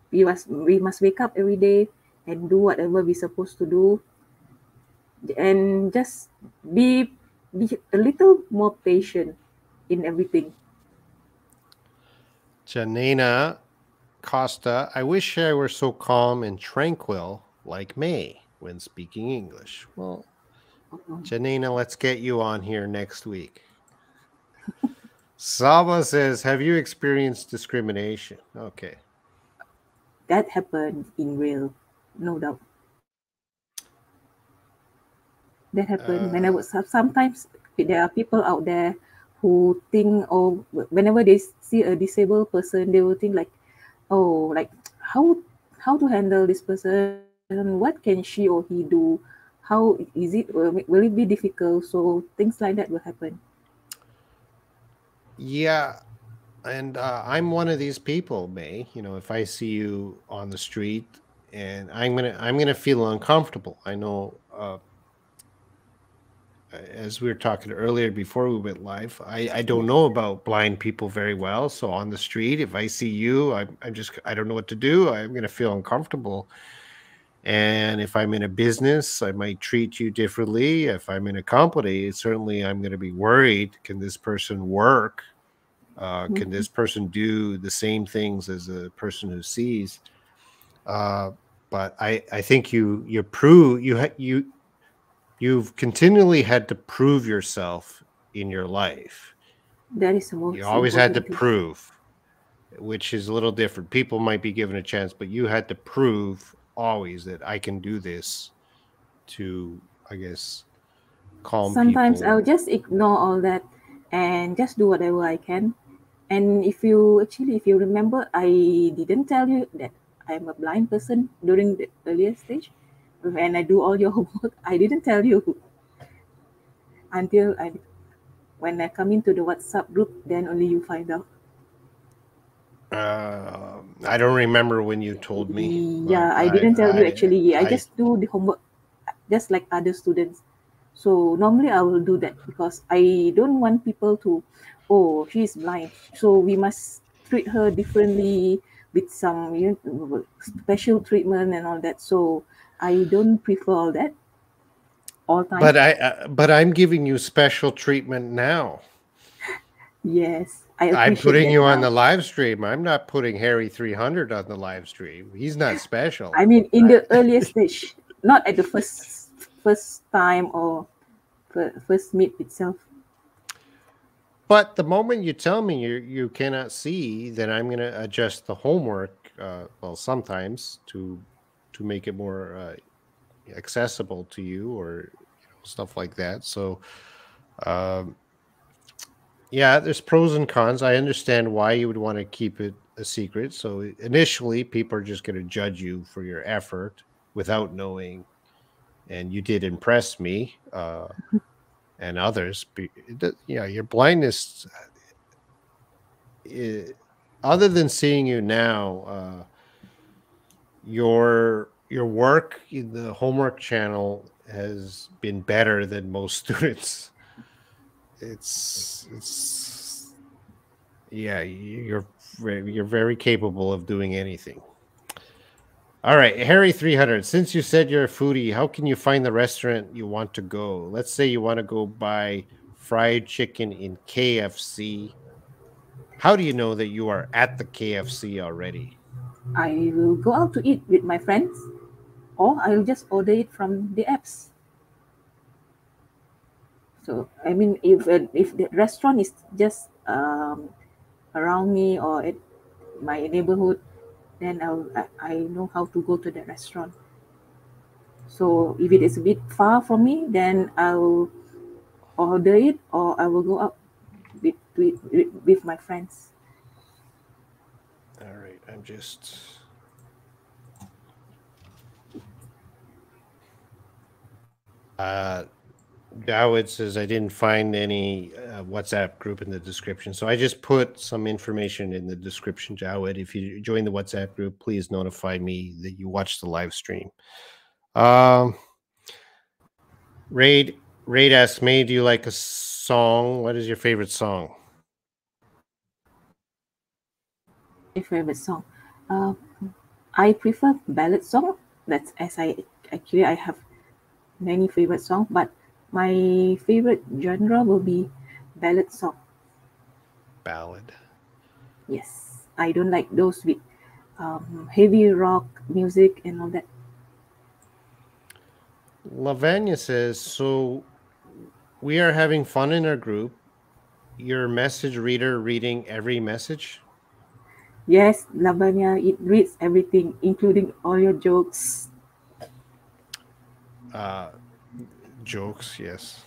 we must, we must wake up every day and do whatever we're supposed to do. And just be, be a little more patient in everything. Janina Costa, I wish I were so calm and tranquil like May when speaking English. Well, uh-huh. Janina, let's get you on here next week. Saba says, have you experienced discrimination? Okay. That happened in real, no doubt. That happened. Uh, when I was, sometimes there are people out there who think, or oh, whenever they see a disabled person, they will think like, oh, like how how to handle this person? What can she or he do? How is it? Will it be difficult? So things like that will happen. Yeah, and uh, I'm one of these people, May. You know, if I see you on the street, and I'm gonna I'm gonna feel uncomfortable. I know. Uh, as we were talking earlier before we went live, I, I don't know about blind people very well. So on the street, if I see you, I'm, I'm just, I don't know what to do. I'm going to feel uncomfortable. And if I'm in a business, I might treat you differently. If I'm in a company, certainly I'm going to be worried. Can this person work? Uh, mm-hmm. Can this person do the same things as a person who sees? Uh, but I, I think you, you prove you, you, You've continually had to prove yourself in your life. That is the most you always had to prove, which is a little different. People might be given a chance, but you had to prove always that I can do this to, I guess, calm people. Sometimes I'll just ignore all that and just do whatever I can. And if you actually, if you remember, I didn't tell you that I'm a blind person during the earlier stage. When I do all your homework, I didn't tell you until I, when I come into the WhatsApp group, then only you find out. Uh, I don't remember when you told me. Yeah, I didn't I, tell I, you actually. I, I just do the homework just like other students. So normally I will do that because I don't want people to, oh, she's blind, so we must treat her differently with some, you know, special treatment and all that. So I don't prefer all that all time. But I, uh, but I'm giving you special treatment now. Yes, I I'm putting you now on the live stream. I'm not putting Harry three hundred on the live stream. He's not special. I mean, in the earlier stage, not at the first first time or first meet itself. But the moment you tell me you you cannot see, then I'm going to adjust the homework. Uh, well, sometimes to. to make it more uh, accessible to you, or you know, stuff like that. So um, yeah, there's pros and cons. I understand why you would want to keep it a secret. So initially people are just going to judge you for your effort without knowing. And you did impress me uh, and others. Yeah, your blindness, it, other than seeing you now, uh, your your work in the homework channel has been better than most students. It's it's yeah, you're you're very capable of doing anything. All right, Harry three hundred, since you said you're a foodie, how can you find the restaurant you want to go? Let's say you want to go buy fried chicken in K F C. How do you know that you are at the K F C already? I will go out to eat with my friends, or I'll just order it from the apps. So, I mean, if if the restaurant is just um, around me or at my neighborhood, then I'll, I, I know how to go to the restaurant. So, if it is a bit far from me, then I'll order it, or I will go out with, with, with my friends. All right, I'm just uh Dawid says I didn't find any uh, WhatsApp group in the description, so I just put some information in the description. Dawid, if you join the WhatsApp group, please notify me that you watched the live stream. Um Raid Raid asks, May, do you like a song? What is your favorite song? My favorite song, uh, I prefer ballad song. That's as I actually I have many favorite songs, but my favorite genre will be ballad song. Ballad. Yes, I don't like those with um, heavy rock music and all that. Lavanya says, so we are having fun in our group. your message reader reading every message? Yes, Lavanya, it reads everything, including all your jokes. Uh, jokes, yes.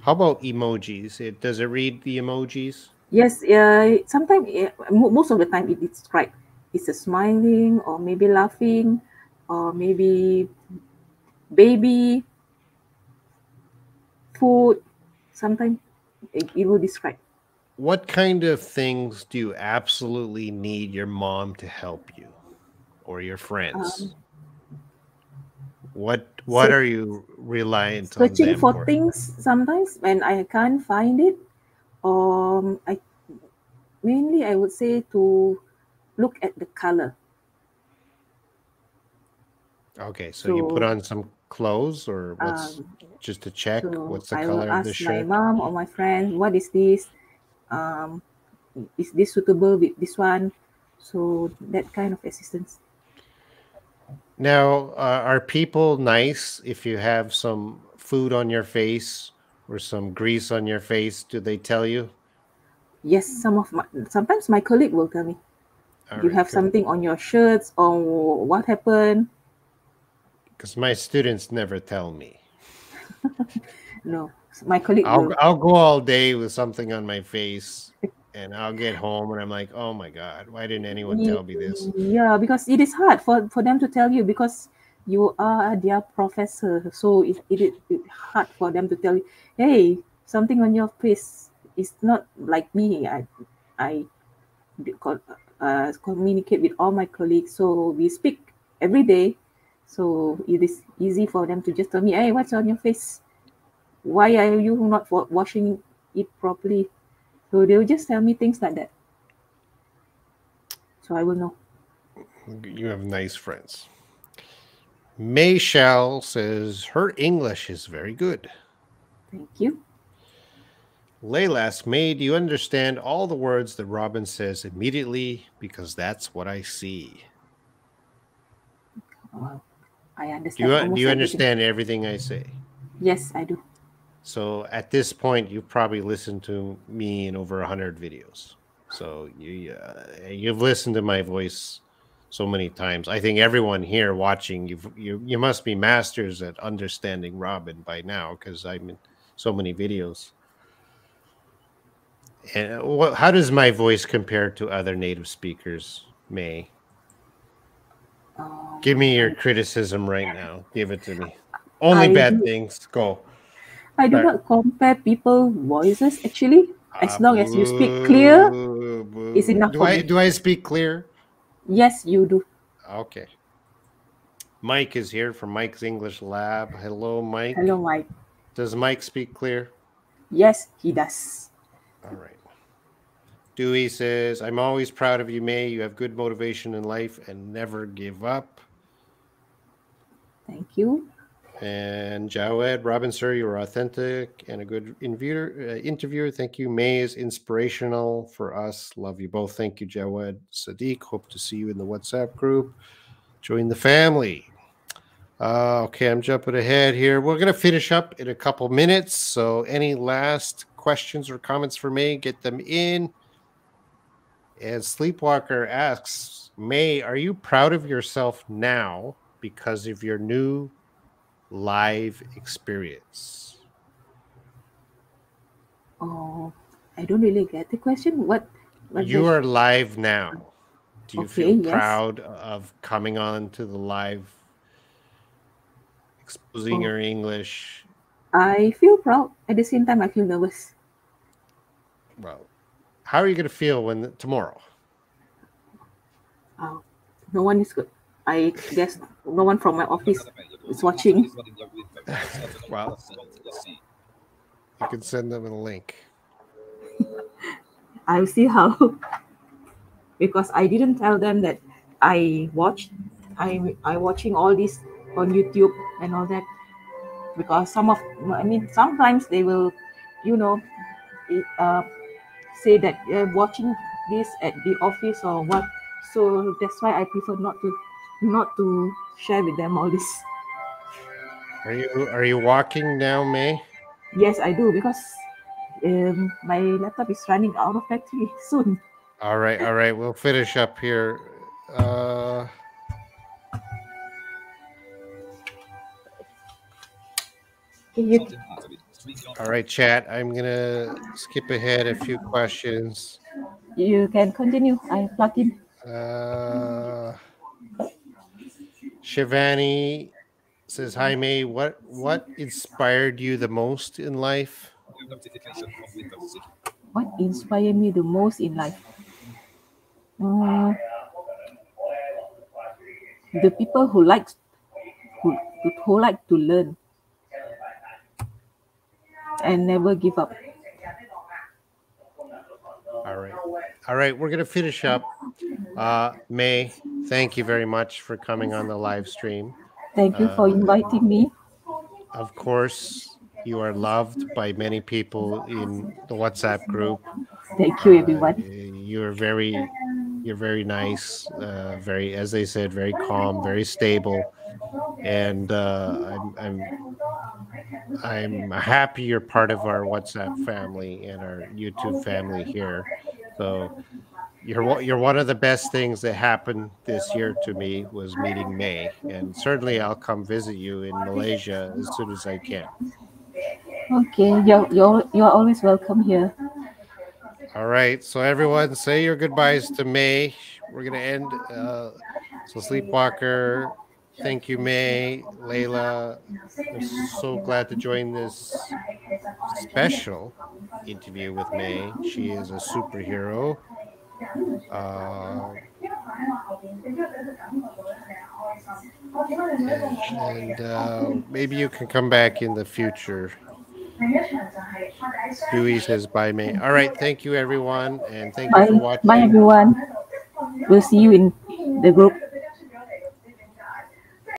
How about emojis? It, does it read the emojis? Yes, uh, sometimes, uh, most of the time it describes. It's a smiling or maybe laughing or maybe baby, food, sometimes it, it will describe. What kind of things do you absolutely need your mom to help you or your friends? Um, what what so are you reliant searching on? Searching for, for things sometimes when I can't find it. Um, I mainly I would say to look at the color. Okay, so, so you put on some clothes or what's um, just to check so what's the I color of the shirt? I will ask my mom or my friend, what is this? Um, is this suitable with this one? So that kind of assistance. Now, uh, are people nice if you have some food on your face or some grease on your face? Do they tell you? Yes, some of my, sometimes my colleague will tell me. All you right, have good. Something on your shirts or what happened? Because my students never tell me. No, my colleague. I'll, I'll go all day with something on my face and I'll get home and I'm like, oh my God, why didn't anyone tell me this? Yeah, because it is hard for, for them to tell you because you are their professor. So it, it, it, it's hard for them to tell you, hey, something on your face is not like me. I, I uh, communicate with all my colleagues. So we speak every day. So it is easy for them to just tell me, hey, what's on your face? Why are you not washing it properly? So they will just tell me things like that. So I will know. You have nice friends. May Shell says her English is very good. Thank you. Laylas, May, do you understand all the words that Robin says immediately? Because that's what I see. Wow. I understand. Do you, do you understand everything I say? Yes, I do. So at this point, you probably listened to me in over a hundred videos. So you uh, you've listened to my voice so many times. I think everyone here watching you've, you you must be masters at understanding Robin by now because I'm in so many videos. And what, how does my voice compare to other native speakers, May? Um, Give me your criticism right now. Give it to me. Only I bad do, things. Go. I do but, not compare people's voices, actually. As uh, long as you speak clear, boo, it's enough do for I, me. Do I speak clear? Yes, you do. Okay. Mike is here from Mike's English Lab. Hello, Mike. Hello, Mike. Does Mike speak clear? Yes, he does. All right. Dewey says, I'm always proud of you, May. You have good motivation in life and never give up. Thank you. And Jawed, Robin, sir, you are authentic and a good interviewer. Thank you. May is inspirational for us. Love you both. Thank you, Jawed. Sadiq, hope to see you in the WhatsApp group. Join the family. Uh, okay, I'm jumping ahead here. We're going to finish up in a couple minutes. So any last questions or comments for May, get them in. And Sleepwalker asks, May, are you proud of yourself now because of your new live experience? Oh, I don't really get the question. What? what you are live now. Do you okay, feel yes. proud of coming on to the live, exposing oh. your English? I feel proud. At the same time, I feel nervous. Well, how are you going to feel when tomorrow? Oh, no one is good. I guess no one from my office is watching. Well, you can send them a link. I'll see how. Because I didn't tell them that I watched. I I watching all this on YouTube and all that. Because some of, I mean, sometimes they will, you know, uh, say that they're watching this at the office or what. So that's why I prefer not to, not to share with them all this. Are you are you walking now, May? Yes, I do because um, my laptop is running out of battery soon. All right, all right. We'll finish up here. Uh... All right, chat. I'm going to skip ahead a few questions. You can continue. I plugged in. Uh, Shivani says, hi, May. What, what inspired you the most in life? What inspired me the most in life? Uh, the people who like, who, who like to learn. And never give up. All right. All right. We're going to finish up. Uh, May, thank you very much for coming on the live stream. Thank you uh, for inviting me. Of course, you are loved by many people in the WhatsApp group. Thank you, everyone. Uh, you're very, you're very nice. Uh, very, as they said, very calm, very stable. And uh, I'm, I'm I'm happy you're part of our WhatsApp family and our YouTube family here. So you're you're one of the best things that happened this year to me was meeting May, and certainly I'll come visit you in Malaysia as soon as I can. Okay, you're you're you're always welcome here. All right, so everyone, say your goodbyes to May. We're gonna end. Uh, so Sleepwalker. Thank you, May, Layla. I'm so glad to join this special interview with May. She is a superhero. Uh, and and uh, maybe you can come back in the future. Dewey says bye, May. All right, thank you, everyone, and thank bye. you for watching. Bye, everyone. We'll see you in the group.